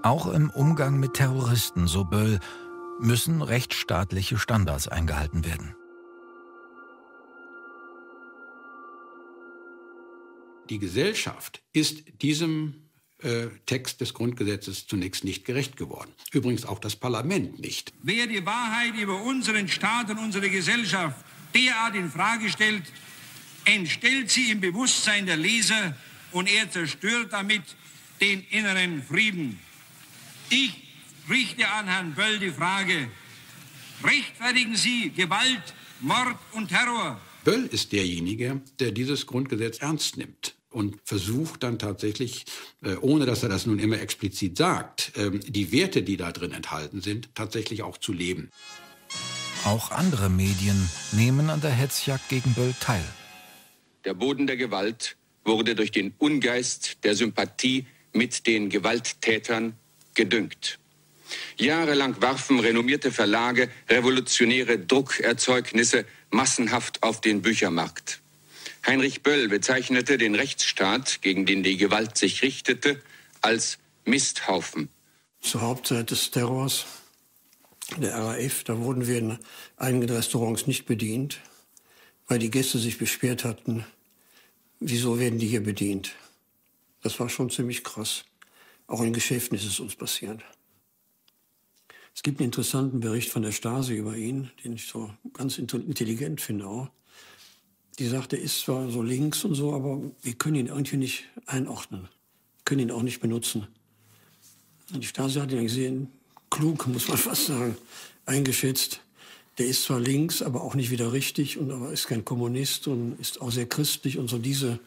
Auch im Umgang mit Terroristen, so Böll, müssen rechtsstaatliche Standards eingehalten werden. Die Gesellschaft ist diesem äh, Text des Grundgesetzes zunächst nicht gerecht geworden. Übrigens auch das Parlament nicht. Wer die Wahrheit über unseren Staat und unsere Gesellschaft derart in Frage stellt, entstellt sie im Bewusstsein der Leser und er zerstört damit den inneren Frieden. Ich richte an Herrn Böll die Frage, rechtfertigen Sie Gewalt, Mord und Terror? Böll ist derjenige, der dieses Grundgesetz ernst nimmt und versucht dann tatsächlich, ohne dass er das nun immer explizit sagt, die Werte, die da drin enthalten sind, tatsächlich auch zu leben. Auch andere Medien nehmen an der Hetzjagd gegen Böll teil. Der Boden der Gewalt wurde durch den Ungeist der Sympathie mit den Gewalttätern gedüngt. Jahrelang warfen renommierte Verlage revolutionäre Druckerzeugnisse massenhaft auf den Büchermarkt. Heinrich Böll bezeichnete den Rechtsstaat, gegen den die Gewalt sich richtete, als Misthaufen. Zur Hauptzeit des Terrors der R A F, da wurden wir in einigen Restaurants nicht bedient, weil die Gäste sich beschwert hatten, wieso werden die hier bedient. Das war schon ziemlich krass. Auch in Geschäften ist es uns passiert. Es gibt einen interessanten Bericht von der Stasi über ihn, den ich so ganz intelligent finde auch. Die sagt, er ist zwar so links und so, aber wir können ihn irgendwie nicht einordnen. Wir können ihn auch nicht benutzen. Und die Stasi hat ihn gesehen, klug, muss man fast sagen, eingeschätzt. Der ist zwar links, aber auch nicht wieder richtig, und aber ist kein Kommunist und ist auch sehr christlich. Und so diese,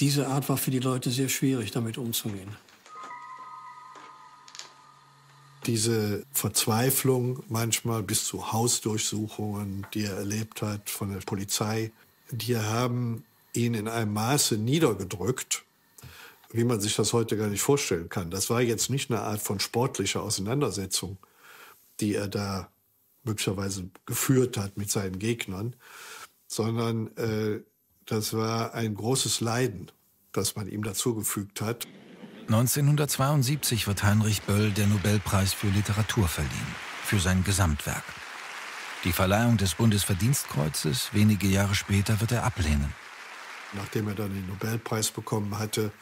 diese Art war für die Leute sehr schwierig, damit umzugehen. Diese Verzweiflung, manchmal bis zu Hausdurchsuchungen, die er erlebt hat von der Polizei, die haben ihn in einem Maße niedergedrückt, wie man sich das heute gar nicht vorstellen kann. Das war jetzt nicht eine Art von sportlicher Auseinandersetzung, die er da möglicherweise geführt hat mit seinen Gegnern, sondern äh, das war ein großes Leiden, das man ihm dazugefügt hat. neunzehnhundertzweiundsiebzig wird Heinrich Böll der Nobelpreis für Literatur verliehen, für sein Gesamtwerk. Die Verleihung des Bundesverdienstkreuzes, wenige Jahre später, wird er ablehnen. Nachdem er dann den Nobelpreis bekommen hatte,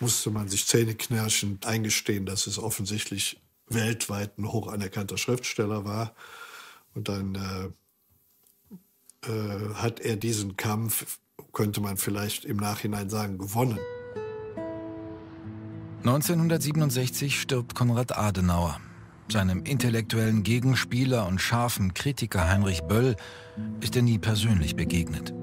musste man sich zähneknirschend eingestehen, dass es offensichtlich weltweit ein hoch anerkannter Schriftsteller war. Und dann äh, äh, hat er diesen Kampf, könnte man vielleicht im Nachhinein sagen, gewonnen. neunzehnhundertsiebenundsechzig stirbt Konrad Adenauer. Seinem intellektuellen Gegenspieler und scharfen Kritiker Heinrich Böll ist er nie persönlich begegnet.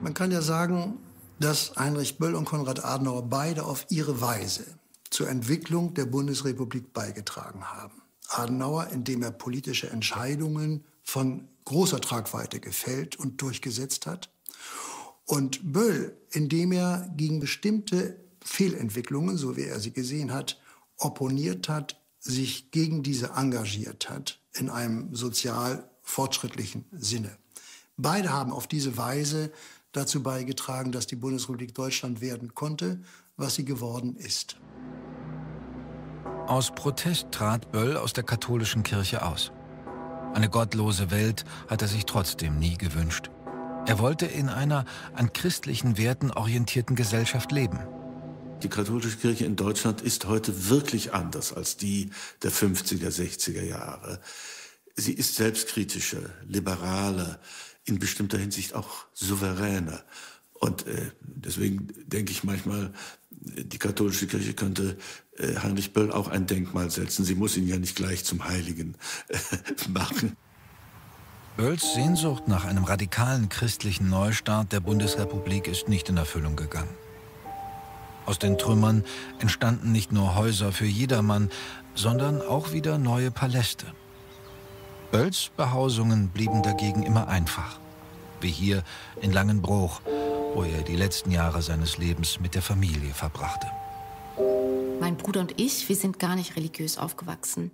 Man kann ja sagen, dass Heinrich Böll und Konrad Adenauer beide auf ihre Weise zur Entwicklung der Bundesrepublik beigetragen haben. Adenauer, indem er politische Entscheidungen von großer Tragweite gefällt und durchgesetzt hat. Und Böll, indem er gegen bestimmte Fehlentwicklungen, so wie er sie gesehen hat, opponiert hat, sich gegen diese engagiert hat, in einem sozial fortschrittlichen Sinne. Beide haben auf diese Weise dazu beigetragen, dass die Bundesrepublik Deutschland werden konnte, was sie geworden ist. Aus Protest trat Böll aus der katholischen Kirche aus. Eine gottlose Welt hat er sich trotzdem nie gewünscht. Er wollte in einer an christlichen Werten orientierten Gesellschaft leben. Die katholische Kirche in Deutschland ist heute wirklich anders als die der fünfziger, sechziger Jahre. Sie ist selbstkritischer, liberaler, in bestimmter Hinsicht auch souveräner. Und äh, deswegen denke ich manchmal, die katholische Kirche könnte äh, Heinrich Böll auch ein Denkmal setzen. Sie muss ihn ja nicht gleich zum Heiligen äh, machen. Bölls Sehnsucht nach einem radikalen christlichen Neustart der Bundesrepublik ist nicht in Erfüllung gegangen. Aus den Trümmern entstanden nicht nur Häuser für jedermann, sondern auch wieder neue Paläste. Bölls Behausungen blieben dagegen immer einfach, wie hier in Langenbroich, wo er die letzten Jahre seines Lebens mit der Familie verbrachte. Mein Bruder und ich, wir sind gar nicht religiös aufgewachsen.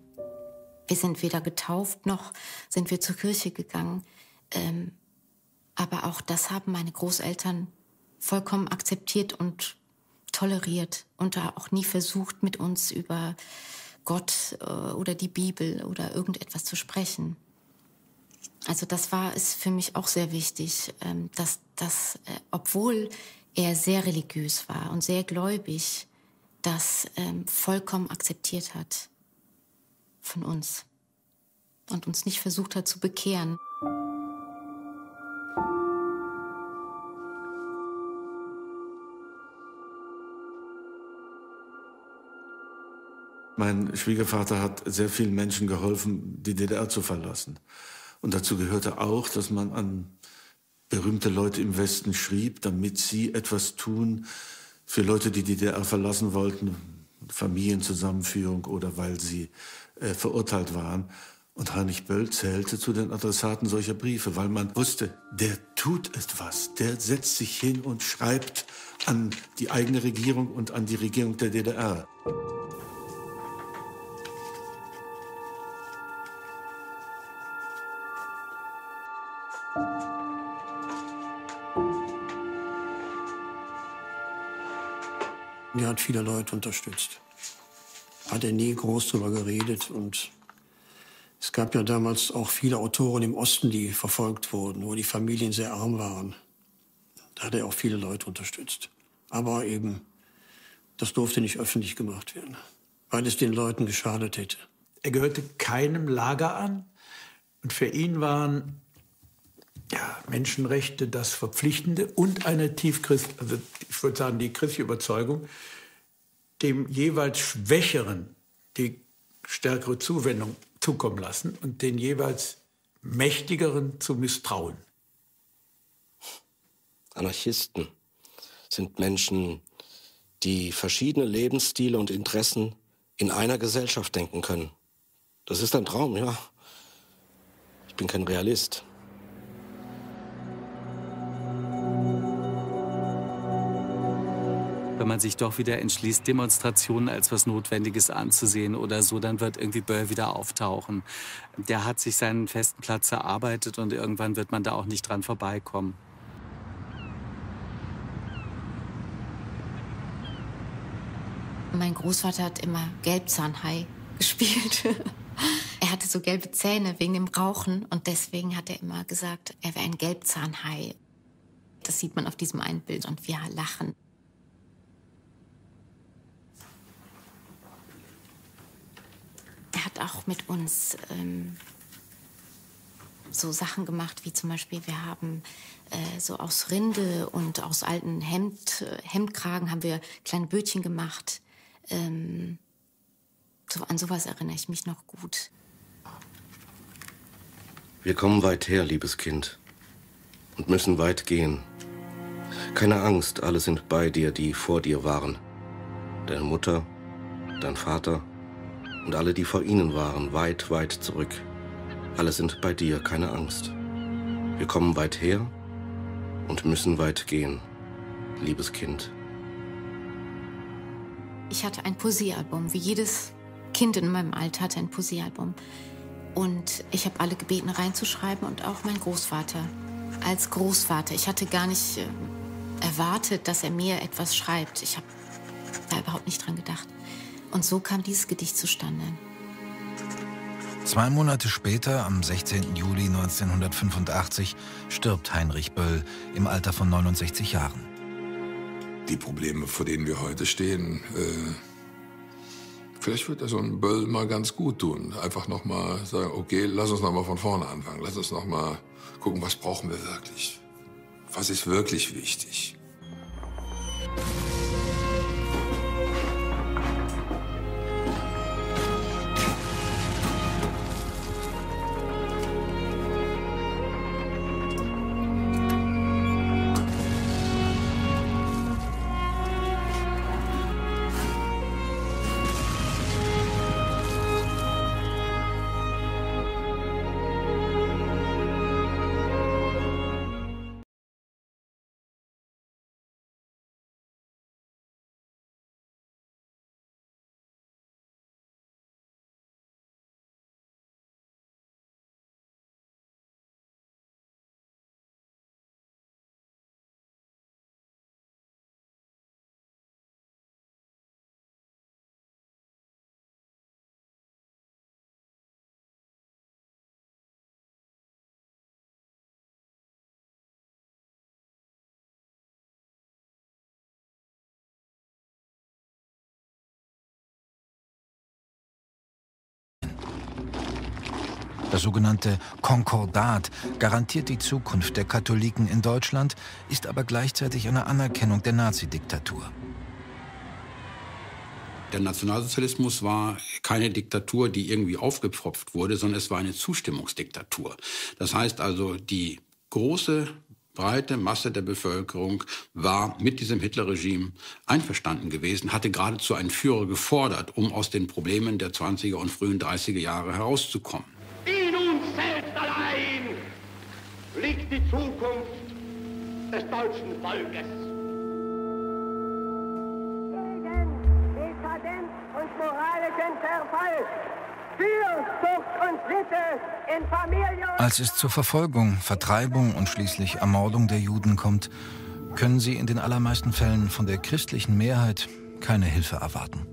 Wir sind weder getauft noch sind wir zur Kirche gegangen. Ähm, aber auch das haben meine Großeltern vollkommen akzeptiert und toleriert. Und da auch nie versucht, mit uns über Gott äh, oder die Bibel oder irgendetwas zu sprechen. Also das war es für mich auch sehr wichtig, ähm, dass, dass äh, obwohl er sehr religiös war und sehr gläubig, das ähm, vollkommen akzeptiert hat von uns und uns nicht versucht hat zu bekehren. Mein Schwiegervater hat sehr vielen Menschen geholfen, die D D R zu verlassen. Und dazu gehörte auch, dass man an berühmte Leute im Westen schrieb, damit sie etwas tun für Leute, die die D D R verlassen wollten, Familienzusammenführung oder weil sie äh, verurteilt waren. Und Heinrich Böll zählte zu den Adressaten solcher Briefe, weil man wusste, der tut etwas, der setzt sich hin und schreibt an die eigene Regierung und an die Regierung der D D R. Der hat viele Leute unterstützt. Hat er nie groß drüber geredet. Und es gab ja damals auch viele Autoren im Osten, die verfolgt wurden, wo die Familien sehr arm waren. Da hat er auch viele Leute unterstützt. Aber eben, das durfte nicht öffentlich gemacht werden, weil es den Leuten geschadet hätte. Er gehörte keinem Lager an. Und für ihn waren ja, Menschenrechte das Verpflichtende und eine tiefchrist, also ich würde sagen, die christliche Überzeugung, dem jeweils Schwächeren die stärkere Zuwendung zukommen lassen und den jeweils Mächtigeren zu misstrauen. Anarchisten sind Menschen, die verschiedene Lebensstile und Interessen in einer Gesellschaft denken können. Das ist ein Traum, ja. Ich bin kein Realist. Wenn man sich doch wieder entschließt, Demonstrationen als was Notwendiges anzusehen oder so, dann wird irgendwie Böll wieder auftauchen. Der hat sich seinen festen Platz erarbeitet und irgendwann wird man da auch nicht dran vorbeikommen. Mein Großvater hat immer Gelbzahnhai gespielt. Er hatte so gelbe Zähne wegen dem Rauchen und deswegen hat er immer gesagt, er wäre ein Gelbzahnhai. Das sieht man auf diesem einen Bild und wir lachen. Er hat auch mit uns ähm, so Sachen gemacht, wie zum Beispiel, wir haben äh, so aus Rinde und aus alten Hemd, Hemdkragen haben wir kleine Bötchen gemacht. Ähm, so, an sowas erinnere ich mich noch gut. Wir kommen weit her, liebes Kind, und müssen weit gehen. Keine Angst, alle sind bei dir, die vor dir waren. Deine Mutter, dein Vater. Und alle, die vor ihnen waren, weit, weit zurück. Alle sind bei dir, keine Angst. Wir kommen weit her und müssen weit gehen, liebes Kind. Ich hatte ein Poesiealbum, wie jedes Kind in meinem Alter hatte ein Poesiealbum. Und ich habe alle gebeten, reinzuschreiben und auch mein Großvater. Als Großvater, ich hatte gar nicht äh, erwartet, dass er mir etwas schreibt. Ich habe da überhaupt nicht dran gedacht. Und so kam dieses Gedicht zustande. Zwei Monate später, am sechzehnten Juli neunzehnhundertfünfundachtzig, stirbt Heinrich Böll im Alter von neunundsechzig Jahren. Die Probleme, vor denen wir heute stehen, äh, vielleicht wird das so ein Böll mal ganz gut tun. Einfach noch mal sagen, okay, lass uns noch mal von vorne anfangen. Lass uns noch mal gucken, was brauchen wir wirklich? Was ist wirklich wichtig? Das sogenannte Konkordat garantiert die Zukunft der Katholiken in Deutschland, ist aber gleichzeitig eine Anerkennung der Nazidiktatur. Der Nationalsozialismus war keine Diktatur, die irgendwie aufgepfropft wurde, sondern es war eine Zustimmungsdiktatur. Das heißt also, die große, breite Masse der Bevölkerung war mit diesem Hitlerregime einverstanden gewesen, hatte geradezu einen Führer gefordert, um aus den Problemen der zwanziger und frühen dreißiger Jahre herauszukommen. Liegt die Zukunft des deutschen Volkes. Gegen Dekadenz und moralischen Verfall, für Zucht und Sitte in Familie. Als es zur Verfolgung, Vertreibung und schließlich Ermordung der Juden kommt, können sie in den allermeisten Fällen von der christlichen Mehrheit keine Hilfe erwarten.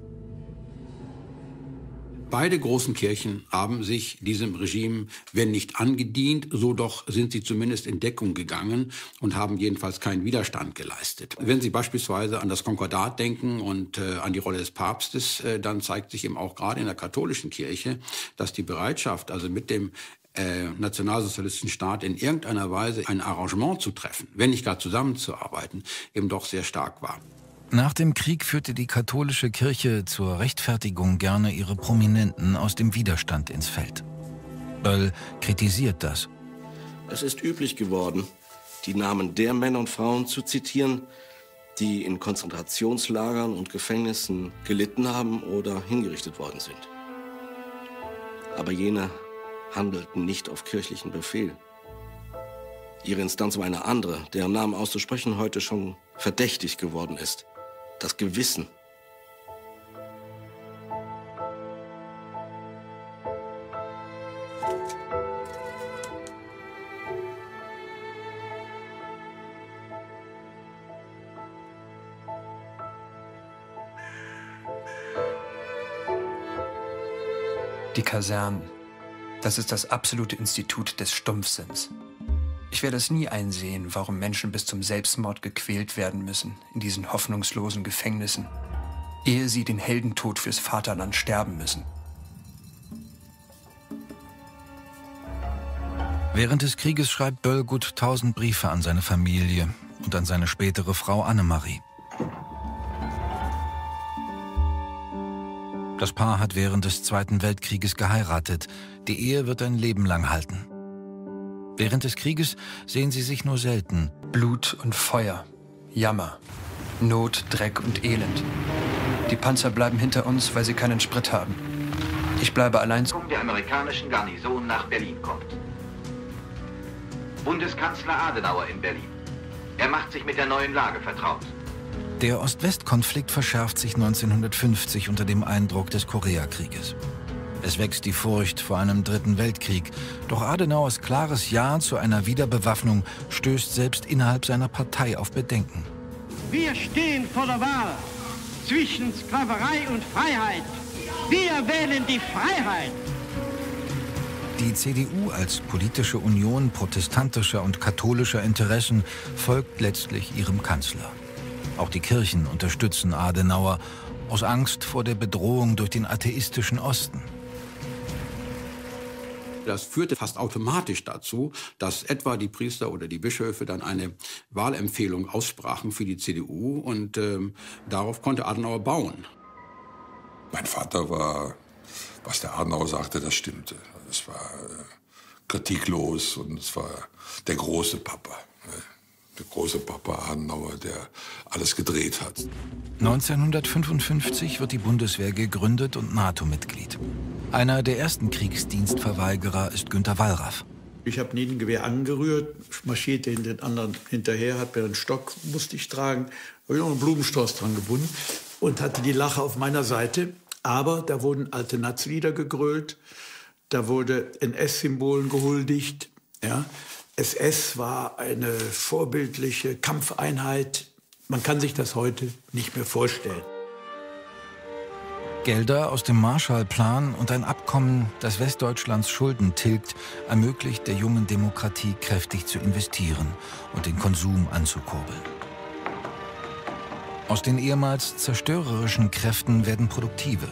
Beide großen Kirchen haben sich diesem Regime, wenn nicht angedient, so doch sind sie zumindest in Deckung gegangen und haben jedenfalls keinen Widerstand geleistet. Wenn Sie beispielsweise an das Konkordat denken und äh, an die Rolle des Papstes, äh, dann zeigt sich eben auch gerade in der katholischen Kirche, dass die Bereitschaft, also mit dem Äh, nationalsozialistischen Staat in irgendeiner Weise ein Arrangement zu treffen, wenn nicht gar zusammenzuarbeiten, eben doch sehr stark war. Nach dem Krieg führte die katholische Kirche zur Rechtfertigung gerne ihre Prominenten aus dem Widerstand ins Feld. Böll kritisiert das. Es ist üblich geworden, die Namen der Männer und Frauen zu zitieren, die in Konzentrationslagern und Gefängnissen gelitten haben oder hingerichtet worden sind. Aber jene handelten nicht auf kirchlichen Befehl. Ihre Instanz war eine andere, deren Namen auszusprechen heute schon verdächtig geworden ist. Das Gewissen. Die Kasernen. Das ist das absolute Institut des Stumpfsinns. Ich werde es nie einsehen, warum Menschen bis zum Selbstmord gequält werden müssen in diesen hoffnungslosen Gefängnissen, ehe sie den Heldentod fürs Vaterland sterben müssen. Während des Krieges schreibt Böll gut tausend Briefe an seine Familie und an seine spätere Frau Annemarie. Das Paar hat während des Zweiten Weltkrieges geheiratet. Die Ehe wird ein Leben lang halten. Während des Krieges sehen sie sich nur selten. Blut und Feuer, Jammer, Not, Dreck und Elend. Die Panzer bleiben hinter uns, weil sie keinen Sprit haben. Ich bleibe allein. Der amerikanischen Garnison nach Berlin kommt. Bundeskanzler Adenauer in Berlin. Er macht sich mit der neuen Lage vertraut. Der Ost-West-Konflikt verschärft sich neunzehnhundertfünfzig unter dem Eindruck des Koreakrieges. Es wächst die Furcht vor einem Dritten Weltkrieg. Doch Adenauers klares Ja zu einer Wiederbewaffnung stößt selbst innerhalb seiner Partei auf Bedenken. Wir stehen vor der Wahl zwischen Sklaverei und Freiheit. Wir wählen die Freiheit. Die C D U als politische Union protestantischer und katholischer Interessen folgt letztlich ihrem Kanzler. Auch die Kirchen unterstützen Adenauer aus Angst vor der Bedrohung durch den atheistischen Osten. Das führte fast automatisch dazu, dass etwa die Priester oder die Bischöfe dann eine Wahlempfehlung aussprachen für die C D U. Und ähm, darauf konnte Adenauer bauen. Mein Vater war, was der Adenauer sagte, das stimmte. Es war äh, kritiklos und es war der große Papa. Ne? Der große Papa Adenauer, der alles gedreht hat. neunzehnhundertfünfundfünfzig wird die Bundeswehr gegründet und NATO-Mitglied. Einer der ersten Kriegsdienstverweigerer ist Günter Wallraff. Ich habe nie ein Gewehr angerührt, marschierte in den anderen hinterher, hat mir einen Stock, musste ich tragen, habe ich noch einen Blumenstrauß dran gebunden und hatte die Lache auf meiner Seite. Aber da wurden alte Nazi-Lieder gegrölt, da wurde N S-Symbolen gehuldigt, ja. S S war eine vorbildliche Kampfeinheit. Man kann sich das heute nicht mehr vorstellen. Gelder aus dem Marshallplan und ein Abkommen, das Westdeutschlands Schulden tilgt, ermöglicht der jungen Demokratie kräftig zu investieren und den Konsum anzukurbeln. Aus den ehemals zerstörerischen Kräften werden produktive.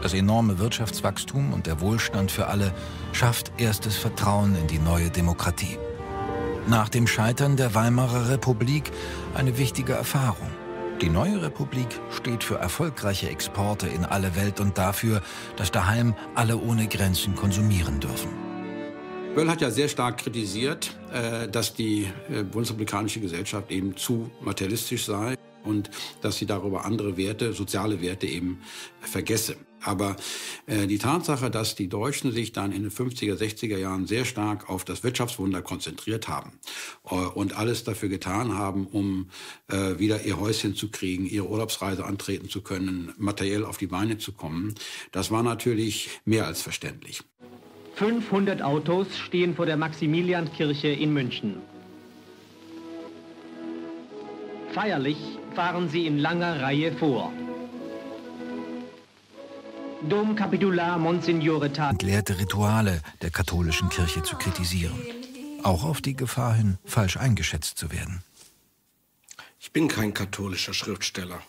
Das enorme Wirtschaftswachstum und der Wohlstand für alle schafft erstes Vertrauen in die neue Demokratie. Nach dem Scheitern der Weimarer Republik eine wichtige Erfahrung. Die neue Republik steht für erfolgreiche Exporte in alle Welt und dafür, dass daheim alle ohne Grenzen konsumieren dürfen. Böll hat ja sehr stark kritisiert, dass die bundesrepublikanische Gesellschaft eben zu materialistisch sei und dass sie darüber andere Werte, soziale Werte eben vergesse. Aber äh, die Tatsache, dass die Deutschen sich dann in den fünfziger, sechziger Jahren sehr stark auf das Wirtschaftswunder konzentriert haben äh, und alles dafür getan haben, um äh, wieder ihr Häuschen zu kriegen, ihre Urlaubsreise antreten zu können, materiell auf die Beine zu kommen, das war natürlich mehr als verständlich. fünfhundert Autos stehen vor der Maximiliankirche in München. Feierlich fahren sie in langer Reihe vor. Domkapitular Monsignore Talhammer entleerte Rituale der katholischen Kirche zu kritisieren, auch auf die Gefahr hin, falsch eingeschätzt zu werden. Ich bin kein katholischer Schriftsteller.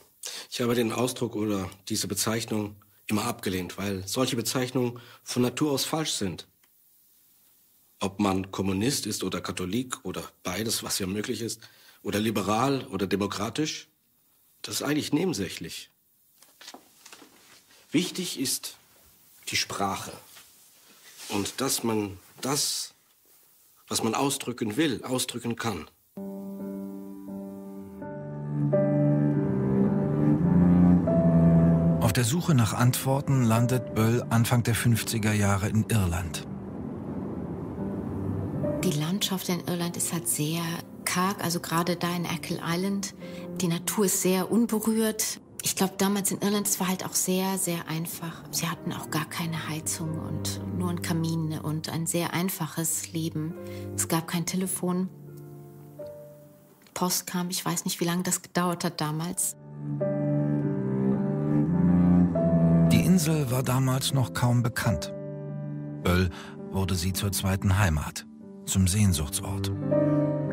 Ich habe den Ausdruck oder diese Bezeichnung immer abgelehnt, weil solche Bezeichnungen von Natur aus falsch sind. Ob man Kommunist ist oder Katholik oder beides, was ja möglich ist, oder liberal oder demokratisch, das ist eigentlich nebensächlich. Wichtig ist die Sprache und dass man das, was man ausdrücken will, ausdrücken kann. Auf der Suche nach Antworten landet Böll Anfang der fünfziger Jahre in Irland. Die Landschaft in Irland ist halt sehr karg, also gerade da in Achill Island. Die Natur ist sehr unberührt. Ich glaube, damals in Irland, es war halt auch sehr, sehr einfach. Sie hatten auch gar keine Heizung und nur einen Kamin und ein sehr einfaches Leben. Es gab kein Telefon. Post kam, ich weiß nicht, wie lange das gedauert hat damals. Die Insel war damals noch kaum bekannt. Böll wurde sie zur zweiten Heimat, zum Sehnsuchtsort.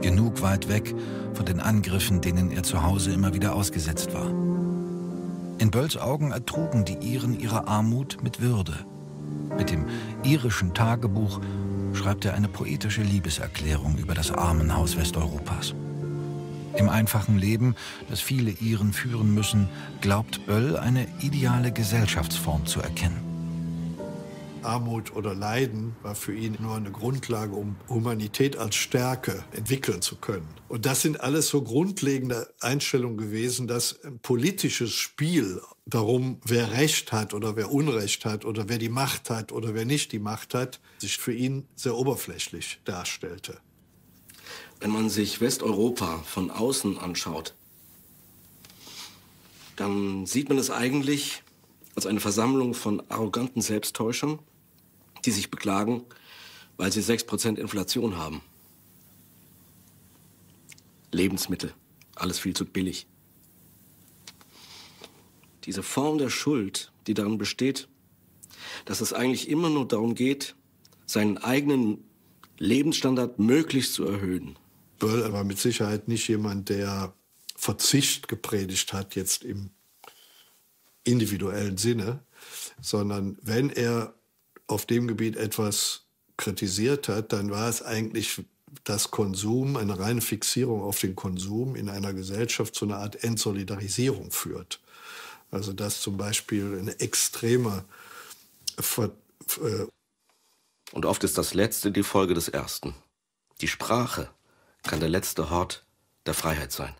Genug weit weg von den Angriffen, denen er zu Hause immer wieder ausgesetzt war. In Bölls Augen ertrugen die Iren ihre Armut mit Würde. Mit dem Irischen Tagebuch schreibt er eine poetische Liebeserklärung über das Armenhaus Westeuropas. Im einfachen Leben, das viele Iren führen müssen, glaubt Böll, eine ideale Gesellschaftsform zu erkennen. Armut oder Leiden war für ihn nur eine Grundlage, um Humanität als Stärke entwickeln zu können. Und das sind alles so grundlegende Einstellungen gewesen, dass ein politisches Spiel darum, wer Recht hat oder wer Unrecht hat oder wer die Macht hat oder wer nicht die Macht hat, sich für ihn sehr oberflächlich darstellte. Wenn man sich Westeuropa von außen anschaut, dann sieht man es eigentlich als eine Versammlung von arroganten Selbsttäuschern, die sich beklagen, weil sie sechs Prozent Inflation haben. Lebensmittel, alles viel zu billig. Diese Form der Schuld, die darin besteht, dass es eigentlich immer nur darum geht, seinen eigenen Lebensstandard möglichst zu erhöhen. Böll war mit Sicherheit nicht jemand, der Verzicht gepredigt hat, jetzt im individuellen Sinne, sondern wenn er auf dem Gebiet etwas kritisiert hat, dann war es eigentlich das Konsum, eine reine Fixierung auf den Konsum in einer Gesellschaft zu einer Art Entsolidarisierung führt. Also dass zum Beispiel eine extreme Ver äh Und oft ist das Letzte die Folge des Ersten. Die Sprache kann der letzte Hort der Freiheit sein.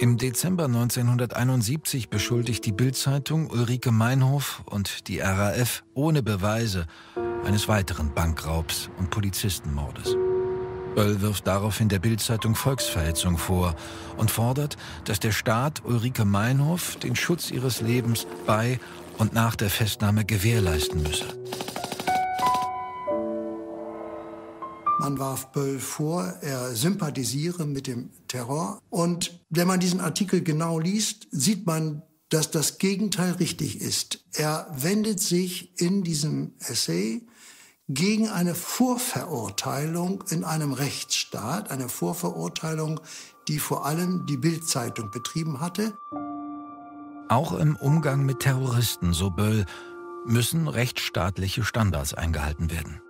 Im Dezember neunzehnhunderteinundsiebzig beschuldigt die Bild-Zeitung Ulrike Meinhof und die R A F ohne Beweise eines weiteren Bankraubs und Polizistenmordes. Böll wirft daraufhin der Bild-Zeitung Volksverhetzung vor und fordert, dass der Staat Ulrike Meinhof den Schutz ihres Lebens bei und nach der Festnahme gewährleisten müsse. Man warf Böll vor, er sympathisiere mit dem Terror. Und wenn man diesen Artikel genau liest, sieht man, dass das Gegenteil richtig ist. Er wendet sich in diesem Essay gegen eine Vorverurteilung in einem Rechtsstaat, eine Vorverurteilung, die vor allem die Bild-Zeitung betrieben hatte. Auch im Umgang mit Terroristen, so Böll, müssen rechtsstaatliche Standards eingehalten werden.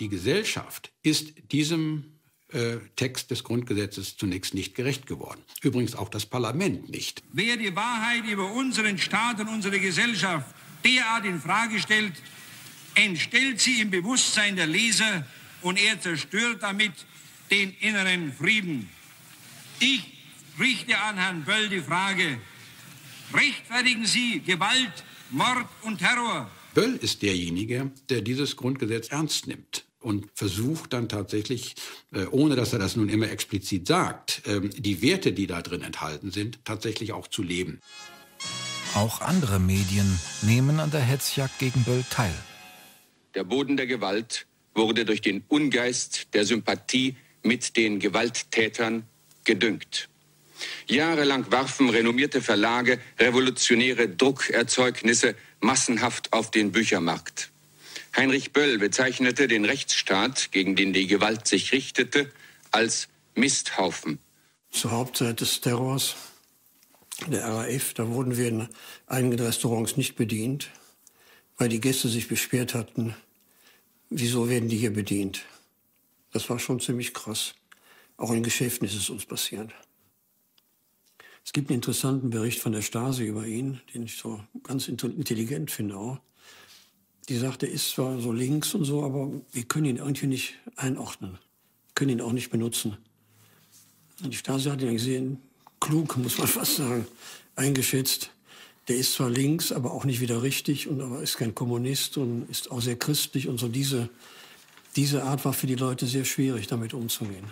Die Gesellschaft ist diesem äh, Text des Grundgesetzes zunächst nicht gerecht geworden. Übrigens auch das Parlament nicht. Wer die Wahrheit über unseren Staat und unsere Gesellschaft derart in Frage stellt, entstellt sie im Bewusstsein der Leser und er zerstört damit den inneren Frieden. Ich richte an Herrn Böll die Frage: Rechtfertigen Sie Gewalt, Mord und Terror? Böll ist derjenige, der dieses Grundgesetz ernst nimmt und versucht dann tatsächlich, ohne dass er das nun immer explizit sagt, die Werte, die da drin enthalten sind, tatsächlich auch zu leben. Auch andere Medien nehmen an der Hetzjagd gegen Böll teil. Der Boden der Gewalt wurde durch den Ungeist der Sympathie mit den Gewalttätern gedüngt. Jahrelang warfen renommierte Verlage revolutionäre Druckerzeugnisse massenhaft auf den Büchermarkt. Heinrich Böll bezeichnete den Rechtsstaat, gegen den die Gewalt sich richtete, als Misthaufen. Zur Hauptzeit des Terrors der R A F, da wurden wir in einigen Restaurants nicht bedient, weil die Gäste sich beschwert hatten, wieso werden die hier bedient? Das war schon ziemlich krass. Auch in Geschäften ist es uns passiert. Es gibt einen interessanten Bericht von der Stasi über ihn, den ich so ganz intelligent finde auch. Die sagt, er ist zwar so links und so, aber wir können ihn irgendwie nicht einordnen. Wir können ihn auch nicht benutzen. Und die Stasi hat ihn gesehen, klug, muss man fast sagen, eingeschätzt. Der ist zwar links, aber auch nicht wieder richtig und aber ist kein Kommunist und ist auch sehr christlich und so. Diese, diese Art war für die Leute sehr schwierig, damit umzugehen.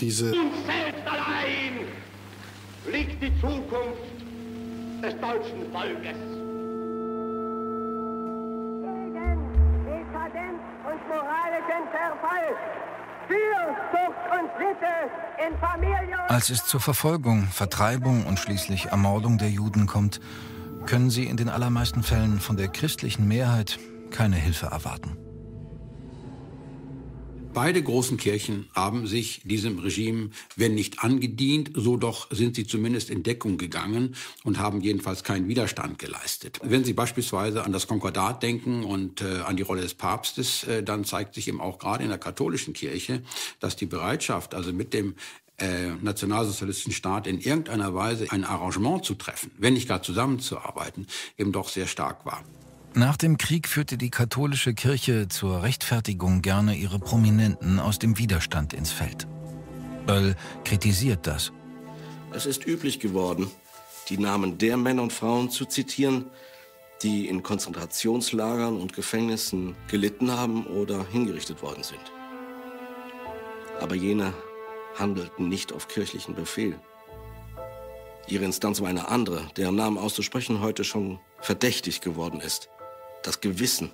Diese selbst allein liegt die Zukunft des deutschen Volkes. Gegen Dekadenz und moralischen Verfall, für Zucht und Sitte in Familien. Als es zur Verfolgung, Vertreibung und schließlich Ermordung der Juden kommt, können sie in den allermeisten Fällen von der christlichen Mehrheit keine Hilfe erwarten. Beide großen Kirchen haben sich diesem Regime, wenn nicht angedient, so doch sind sie zumindest in Deckung gegangen und haben jedenfalls keinen Widerstand geleistet. Wenn Sie beispielsweise an das Konkordat denken und äh, an die Rolle des Papstes, äh, dann zeigt sich eben auch gerade in der katholischen Kirche, dass die Bereitschaft, also mit dem äh, nationalsozialistischen Staat in irgendeiner Weise ein Arrangement zu treffen, wenn nicht gar zusammenzuarbeiten, eben doch sehr stark war. Nach dem Krieg führte die katholische Kirche zur Rechtfertigung gerne ihre Prominenten aus dem Widerstand ins Feld. Böll kritisiert das. Es ist üblich geworden, die Namen der Männer und Frauen zu zitieren, die in Konzentrationslagern und Gefängnissen gelitten haben oder hingerichtet worden sind. Aber jene handelten nicht auf kirchlichen Befehl. Ihre Instanz war eine andere, deren Namen auszusprechen heute schon verdächtig geworden ist. Das Gewissen.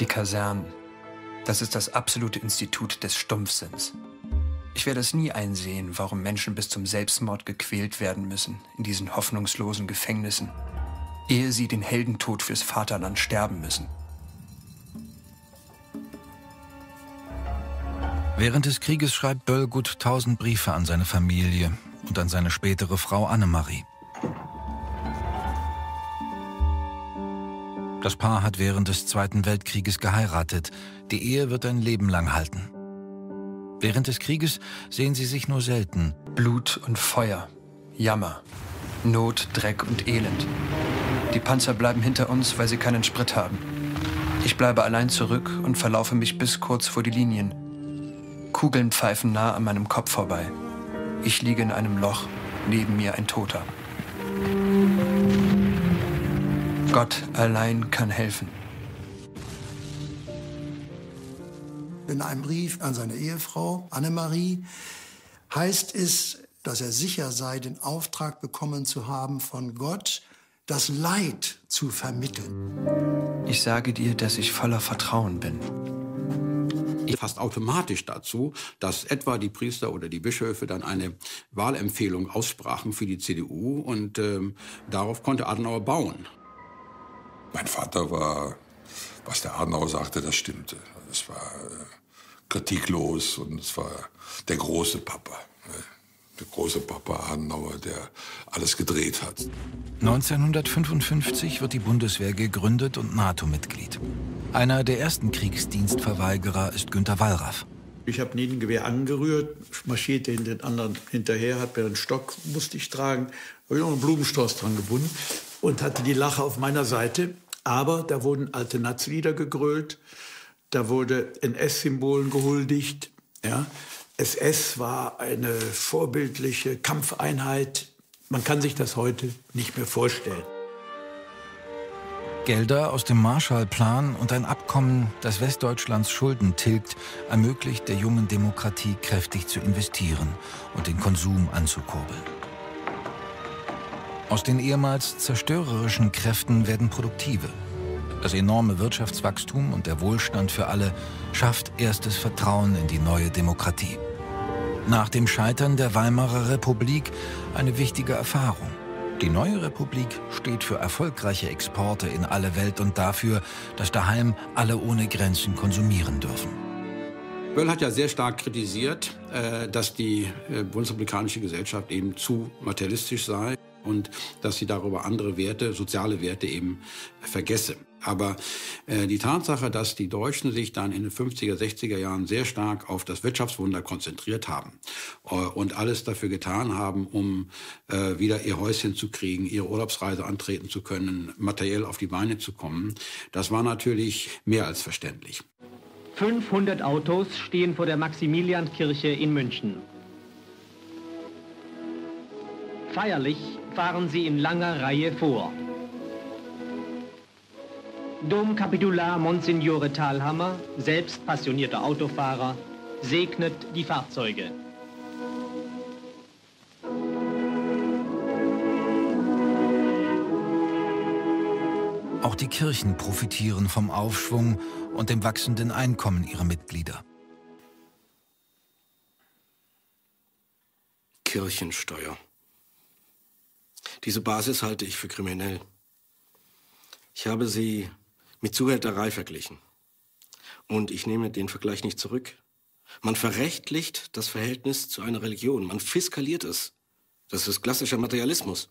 Die Kasernen. Das ist das absolute Institut des Stumpfsinns. Ich werde es nie einsehen, warum Menschen bis zum Selbstmord gequält werden müssen in diesen hoffnungslosen Gefängnissen, ehe sie den Heldentod fürs Vaterland sterben müssen. Während des Krieges schreibt Böll gut tausend Briefe an seine Familie und an seine spätere Frau Annemarie. Das Paar hat während des Zweiten Weltkrieges geheiratet. Die Ehe wird ein Leben lang halten. Während des Krieges sehen sie sich nur selten. Blut und Feuer, Jammer, Not, Dreck und Elend. Die Panzer bleiben hinter uns, weil sie keinen Sprit haben. Ich bleibe allein zurück und verlaufe mich bis kurz vor die Linien. Kugeln pfeifen nah an meinem Kopf vorbei. Ich liege in einem Loch, neben mir ein Toter. Gott allein kann helfen. In einem Brief an seine Ehefrau Annemarie heißt es, dass er sicher sei, den Auftrag bekommen zu haben von Gott, das Leid zu vermitteln. Ich sage dir, dass ich voller Vertrauen bin. Fast automatisch dazu, dass etwa die Priester oder die Bischöfe dann eine Wahlempfehlung aussprachen für die C D U und ähm, darauf konnte Adenauer bauen. Mein Vater war, was der Adenauer sagte, das stimmte. Es war äh, kritiklos und es war der große Papa. Ne? Der große Papa Adenauer, der alles gedreht hat. neunzehnhundertfünfundfünfzig wird die Bundeswehr gegründet und NATO-Mitglied. Einer der ersten Kriegsdienstverweigerer ist Günter Wallraff. Ich habe nie ein Gewehr angerührt, marschierte in den anderen hinterher, hat mir einen Stock, musste ich tragen, habe ich noch einen Blumenstrauß dran gebunden und hatte die Lache auf meiner Seite. Aber da wurden alte Nazi-Lieder gegrölt. Da wurde N S-Symbolen gehuldigt. Ja. S S war eine vorbildliche Kampfeinheit. Man kann sich das heute nicht mehr vorstellen. Gelder aus dem Marshallplan und ein Abkommen, das Westdeutschlands Schulden tilgt, ermöglicht der jungen Demokratie kräftig zu investieren und den Konsum anzukurbeln. Aus den ehemals zerstörerischen Kräften werden produktive. Das enorme Wirtschaftswachstum und der Wohlstand für alle schafft erstes Vertrauen in die neue Demokratie. Nach dem Scheitern der Weimarer Republik eine wichtige Erfahrung. Die neue Republik steht für erfolgreiche Exporte in alle Welt und dafür, dass daheim alle ohne Grenzen konsumieren dürfen. Böll hat ja sehr stark kritisiert, dass die bundesrepublikanische Gesellschaft eben zu materialistisch sei und dass sie darüber andere Werte, soziale Werte eben vergesse. Aber die Tatsache, dass die Deutschen sich dann in den fünfziger, sechziger Jahren sehr stark auf das Wirtschaftswunder konzentriert haben und alles dafür getan haben, um wieder ihr Häuschen zu kriegen, ihre Urlaubsreise antreten zu können, materiell auf die Beine zu kommen, das war natürlich mehr als verständlich. fünfhundert Autos stehen vor der Maximiliankirche in München. Feierlich fahren sie in langer Reihe vor. Domkapitular Monsignore Talhammer, selbst passionierter Autofahrer, segnet die Fahrzeuge. Auch die Kirchen profitieren vom Aufschwung und dem wachsenden Einkommen ihrer Mitglieder. Kirchensteuer. Diese Basis halte ich für kriminell. Ich habe sie mit Zuhälterei verglichen. Und ich nehme den Vergleich nicht zurück. Man verrechtlicht das Verhältnis zu einer Religion. Man fiskaliert es. Das ist klassischer Materialismus.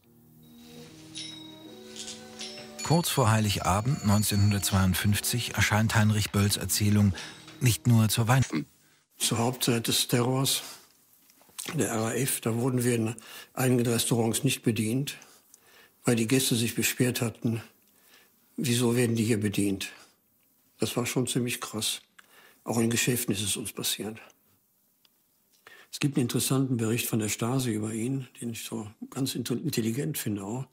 Kurz vor Heiligabend neunzehnhundertzweiundfünfzig erscheint Heinrich Bölls Erzählung nicht nur zur Weihnachtszeit. Zur Hauptzeit des Terrors der R A F, da wurden wir in einigen Restaurants nicht bedient, weil die Gäste sich beschwert hatten, wieso werden die hier bedient. Das war schon ziemlich krass. Auch in Geschäften ist es uns passiert. Es gibt einen interessanten Bericht von der Stasi über ihn, den ich so ganz intelligent finde auch.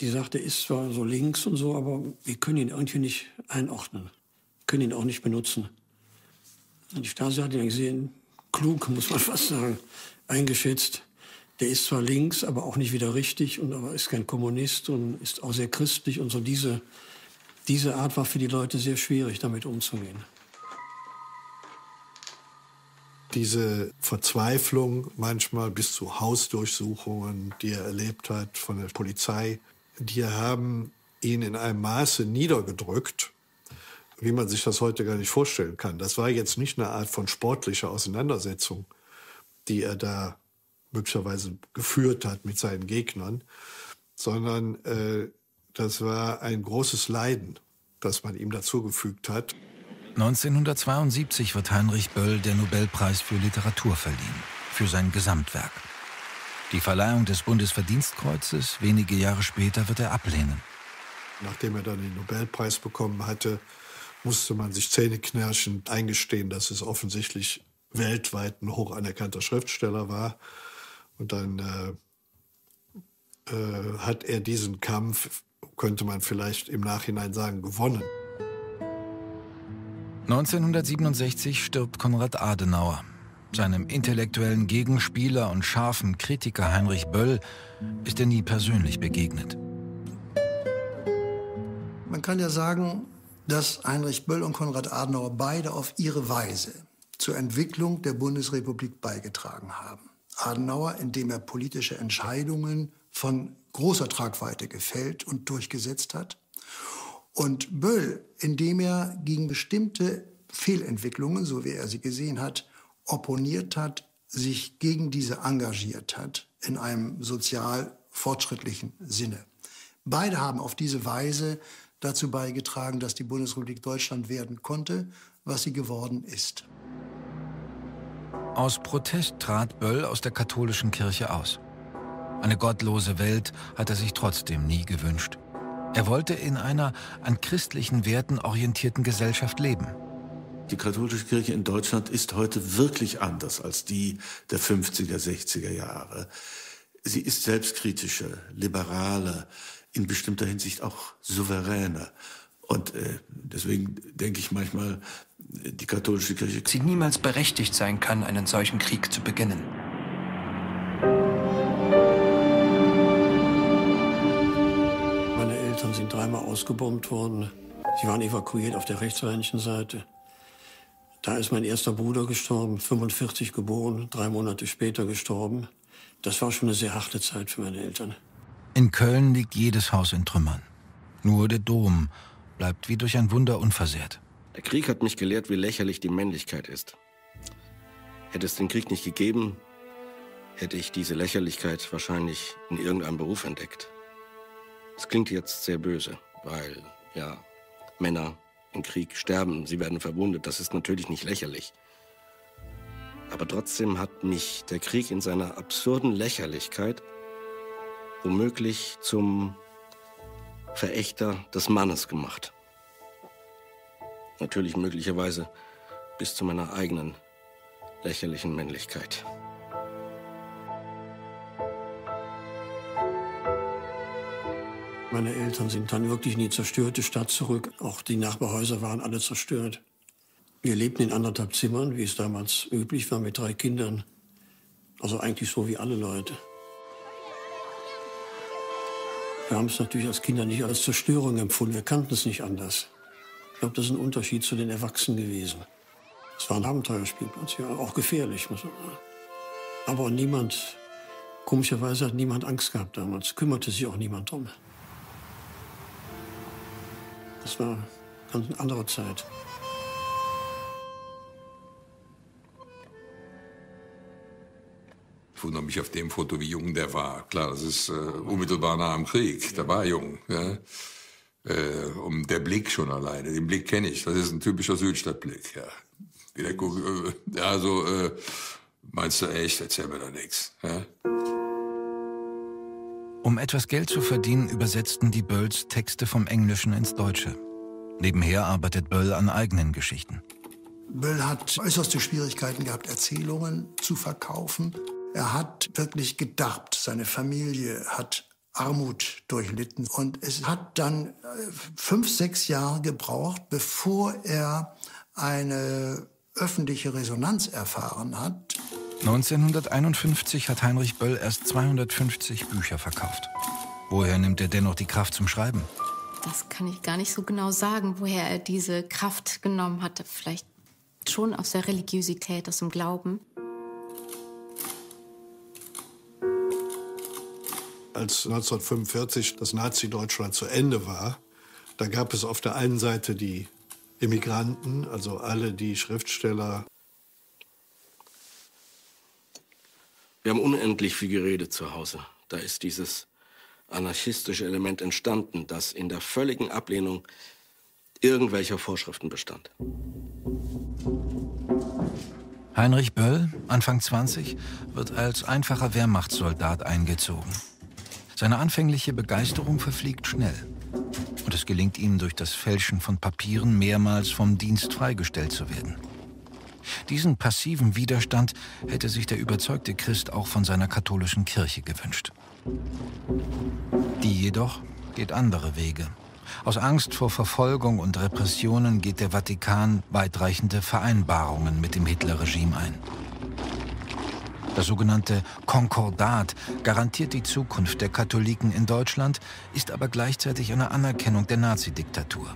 Die sagt, er ist zwar so links und so, aber wir können ihn irgendwie nicht einordnen. Wir können ihn auch nicht benutzen. Und die Stasi hat ihn gesehen, klug, muss man fast sagen, eingeschätzt. Der ist zwar links, aber auch nicht wieder richtig und aber ist kein Kommunist und ist auch sehr christlich und so. Diese, diese Art war für die Leute sehr schwierig, damit umzugehen. Diese Verzweiflung manchmal bis zu Hausdurchsuchungen, die er erlebt hat von der Polizei, die haben ihn in einem Maße niedergedrückt, wie man sich das heute gar nicht vorstellen kann. Das war jetzt nicht eine Art von sportlicher Auseinandersetzung, die er da möglicherweise geführt hat mit seinen Gegnern, sondern äh, das war ein großes Leiden, das man ihm dazugefügt hat. neunzehnhundertzweiundsiebzig wird Heinrich Böll der Nobelpreis für Literatur verliehen, für sein Gesamtwerk. Die Verleihung des Bundesverdienstkreuzes, wenige Jahre später, wird er ablehnen. Nachdem er dann den Nobelpreis bekommen hatte, musste man sich zähneknirschend eingestehen, dass es offensichtlich weltweit ein hoch anerkannter Schriftsteller war. Und dann äh, äh, hat er diesen Kampf, könnte man vielleicht im Nachhinein sagen, gewonnen. neunzehnhundertsiebenundsechzig stirbt Konrad Adenauer. Seinem intellektuellen Gegenspieler und scharfen Kritiker Heinrich Böll ist er nie persönlich begegnet. Man kann ja sagen, dass Heinrich Böll und Konrad Adenauer beide auf ihre Weise zur Entwicklung der Bundesrepublik beigetragen haben. Adenauer, indem er politische Entscheidungen von großer Tragweite gefällt und durchgesetzt hat. Und Böll, indem er gegen bestimmte Fehlentwicklungen, so wie er sie gesehen hat, opponiert hat, sich gegen diese engagiert hat, in einem sozial fortschrittlichen Sinne. Beide haben auf diese Weise dazu beigetragen, dass die Bundesrepublik Deutschland werden konnte, was sie geworden ist. Aus Protest trat Böll aus der katholischen Kirche aus. Eine gottlose Welt hat er sich trotzdem nie gewünscht. Er wollte in einer an christlichen Werten orientierten Gesellschaft leben. Die katholische Kirche in Deutschland ist heute wirklich anders als die der fünfziger, sechziger Jahre. Sie ist selbstkritischer, liberaler, in bestimmter Hinsicht auch souveräner. Und äh, deswegen denke ich manchmal, die katholische Kirche... Sie niemals berechtigt sein kann, einen solchen Krieg zu beginnen. Meine Eltern sind dreimal ausgebombt worden. Sie waren evakuiert auf der rechtsrheinischen Seite. Da ist mein erster Bruder gestorben, fünfundvierzig geboren, drei Monate später gestorben. Das war schon eine sehr harte Zeit für meine Eltern. In Köln liegt jedes Haus in Trümmern. Nur der Dom bleibt wie durch ein Wunder unversehrt. Der Krieg hat mich gelehrt, wie lächerlich die Männlichkeit ist. Hätte es den Krieg nicht gegeben, hätte ich diese Lächerlichkeit wahrscheinlich in irgendeinem Beruf entdeckt. Das klingt jetzt sehr böse, weil, ja, Männer im Krieg sterben, sie werden verwundet. Das ist natürlich nicht lächerlich. Aber trotzdem hat mich der Krieg in seiner absurden Lächerlichkeit womöglich zum Verächter des Mannes gemacht. Natürlich möglicherweise bis zu meiner eigenen lächerlichen Männlichkeit. Meine Eltern sind dann wirklich in die zerstörte Stadt zurück. Auch die Nachbarhäuser waren alle zerstört. Wir lebten in anderthalb Zimmern, wie es damals üblich war, mit drei Kindern. Also eigentlich so wie alle Leute. Wir haben es natürlich als Kinder nicht als Zerstörung empfunden. Wir kannten es nicht anders. Ich glaube, das ist ein Unterschied zu den Erwachsenen gewesen. Es war ein Abenteuerspielplatz, ja, auch gefährlich, muss man sagen. Aber niemand, komischerweise hat niemand Angst gehabt damals. Kümmerte sich auch niemand drum. Das war ganz eine andere Zeit. Ich wundere mich auf dem Foto, wie jung der war. Klar, das ist äh, unmittelbar nah am Krieg. Der war jung. Ja? Äh, um der Blick schon alleine. Den Blick kenne ich. Das ist ein typischer Südstadtblick. Ja, wie der guckt, äh, ja so, äh, meinst du echt? Erzähl mir da nichts. Ja? Um etwas Geld zu verdienen, übersetzten die Bölls Texte vom Englischen ins Deutsche. Nebenher arbeitet Böll an eigenen Geschichten. Böll hat äußerste Schwierigkeiten gehabt, Erzählungen zu verkaufen. Er hat wirklich gedarbt. Seine Familie hat Armut durchlitten. Und es hat dann fünf, sechs Jahre gebraucht, bevor er eine öffentliche Resonanz erfahren hat. neunzehnhunderteinundfünfzig hat Heinrich Böll erst zweihundertfünfzig Bücher verkauft. Woher nimmt er dennoch die Kraft zum Schreiben? Das kann ich gar nicht so genau sagen, woher er diese Kraft genommen hat. Vielleicht schon aus der Religiosität, aus dem Glauben. Als neunzehnhundertfünfundvierzig das Nazi-Deutschland zu Ende war, da gab es auf der einen Seite die Immigranten, also alle die Schriftsteller. Wir haben unendlich viel geredet zu Hause. Da ist dieses anarchistische Element entstanden, das in der völligen Ablehnung irgendwelcher Vorschriften bestand. Heinrich Böll, Anfang zwanzig, wird als einfacher Wehrmachtssoldat eingezogen. Seine anfängliche Begeisterung verfliegt schnell. Und es gelingt ihm, durch das Fälschen von Papieren mehrmals vom Dienst freigestellt zu werden. Diesen passiven Widerstand hätte sich der überzeugte Christ auch von seiner katholischen Kirche gewünscht. Die jedoch geht andere Wege. Aus Angst vor Verfolgung und Repressionen geht der Vatikan weitreichende Vereinbarungen mit dem Hitlerregime ein. Das sogenannte Konkordat garantiert die Zukunft der Katholiken in Deutschland, ist aber gleichzeitig eine Anerkennung der Nazidiktatur.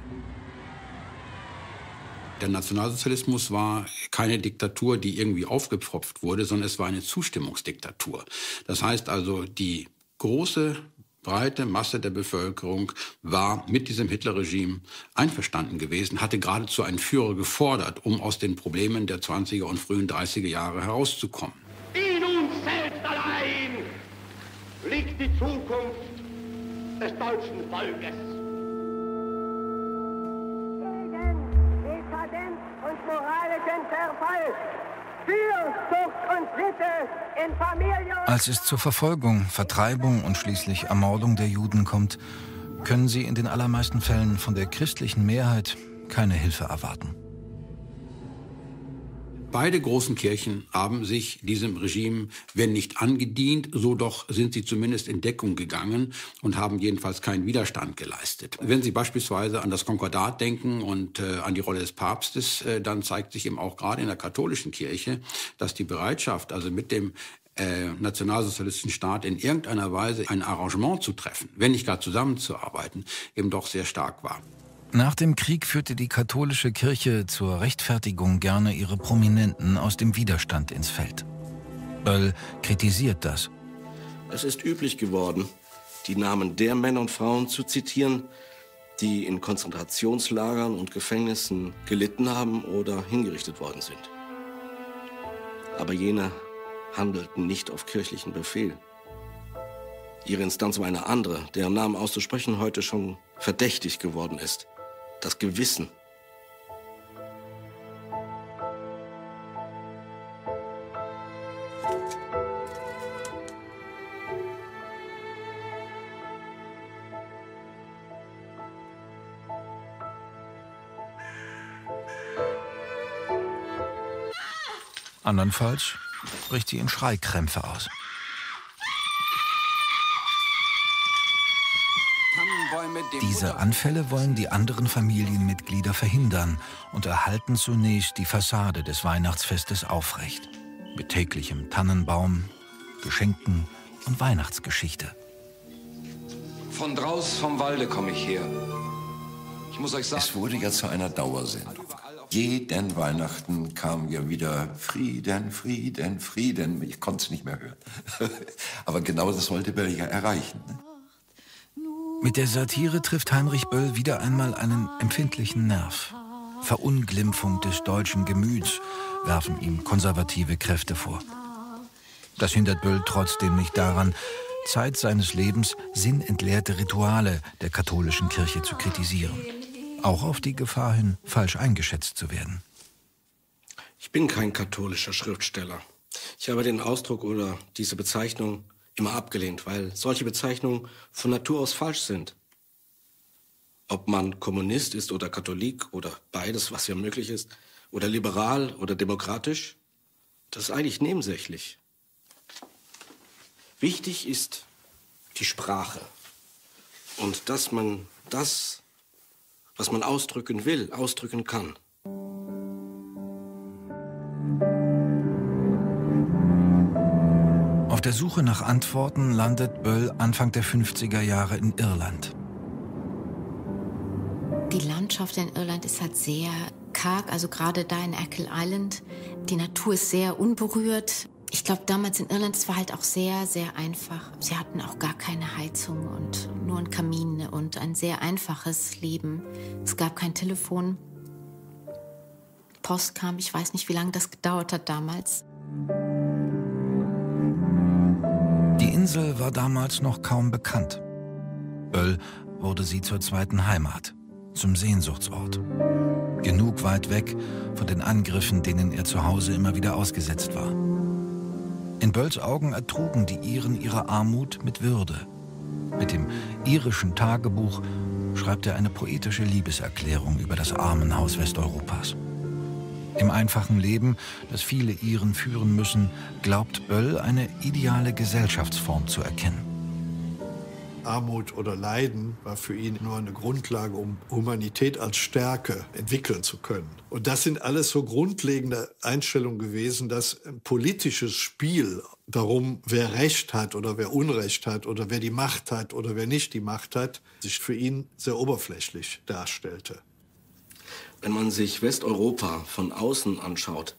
Der Nationalsozialismus war keine Diktatur, die irgendwie aufgepfropft wurde, sondern es war eine Zustimmungsdiktatur. Das heißt also, die große breite Masse der Bevölkerung war mit diesem Hitlerregime einverstanden gewesen, hatte geradezu einen Führer gefordert, um aus den Problemen der zwanziger und frühen dreißiger Jahre herauszukommen. In uns selbst allein liegt die Zukunft des deutschen Volkes. Gegen Dekadenz und moralischen Verfall. Als es zur Verfolgung, Vertreibung und schließlich Ermordung der Juden kommt, können sie in den allermeisten Fällen von der christlichen Mehrheit keine Hilfe erwarten. Beide großen Kirchen haben sich diesem Regime, wenn nicht angedient, so doch sind sie zumindest in Deckung gegangen und haben jedenfalls keinen Widerstand geleistet. Wenn Sie beispielsweise an das Konkordat denken und äh, an die Rolle des Papstes, äh, dann zeigt sich eben auch gerade in der katholischen Kirche, dass die Bereitschaft, also mit dem äh, nationalsozialistischen Staat in irgendeiner Weise ein Arrangement zu treffen, wenn nicht gar zusammenzuarbeiten, eben doch sehr stark war. Nach dem Krieg führte die katholische Kirche zur Rechtfertigung gerne ihre Prominenten aus dem Widerstand ins Feld. Böll kritisiert das. Es ist üblich geworden, die Namen der Männer und Frauen zu zitieren, die in Konzentrationslagern und Gefängnissen gelitten haben oder hingerichtet worden sind. Aber jene handelten nicht auf kirchlichen Befehl. Ihre Instanz war eine andere, deren Namen auszusprechen heute schon verdächtig geworden ist. Das Gewissen. Andernfalls bricht sie in Schreikrämpfe aus. Diese Anfälle wollen die anderen Familienmitglieder verhindern und erhalten zunächst die Fassade des Weihnachtsfestes aufrecht. Mit täglichem Tannenbaum, Geschenken und Weihnachtsgeschichte. Von draus vom Walde komme ich her. Ich muss euch sagen, es wurde ja zu einer Dauersendung. Jeden Weihnachten kam ja wieder Frieden, Frieden, Frieden. Ich konnte es nicht mehr hören. Aber genau das wollte Böll ja erreichen, ne? Mit der Satire trifft Heinrich Böll wieder einmal einen empfindlichen Nerv. Verunglimpfung des deutschen Gemüts werfen ihm konservative Kräfte vor. Das hindert Böll trotzdem nicht daran, Zeit seines Lebens sinnentleerte Rituale der katholischen Kirche zu kritisieren. Auch auf die Gefahr hin, falsch eingeschätzt zu werden. Ich bin kein katholischer Schriftsteller. Ich habe den Ausdruck oder diese Bezeichnung immer abgelehnt, weil solche Bezeichnungen von Natur aus falsch sind. Ob man Kommunist ist oder Katholik oder beides, was ja möglich ist, oder liberal oder demokratisch, das ist eigentlich nebensächlich. Wichtig ist die Sprache und dass man das, was man ausdrücken will, ausdrücken kann. Auf der Suche nach Antworten landet Böll Anfang der fünfziger Jahre in Irland. Die Landschaft in Irland ist halt sehr karg, also gerade da in Achill Island. Die Natur ist sehr unberührt. Ich glaube, damals in Irland, es war halt auch sehr, sehr einfach. Sie hatten auch gar keine Heizung und nur einen Kamin und ein sehr einfaches Leben. Es gab kein Telefon. Post kam, ich weiß nicht, wie lange das gedauert hat damals. Die Insel war damals noch kaum bekannt. Böll wurde sie zur zweiten Heimat, zum Sehnsuchtsort. Genug weit weg von den Angriffen, denen er zu Hause immer wieder ausgesetzt war. In Bölls Augen ertrugen die Iren ihre Armut mit Würde. Mit dem Irischen Tagebuch schreibt er eine poetische Liebeserklärung über das Armenhaus Westeuropas. Im einfachen Leben, das viele Iren führen müssen, glaubt Böll, eine ideale Gesellschaftsform zu erkennen. Armut oder Leiden war für ihn nur eine Grundlage, um Humanität als Stärke entwickeln zu können. Und das sind alles so grundlegende Einstellungen gewesen, dass ein politisches Spiel darum, wer Recht hat oder wer Unrecht hat oder wer die Macht hat oder wer nicht die Macht hat, sich für ihn sehr oberflächlich darstellte. Wenn man sich Westeuropa von außen anschaut,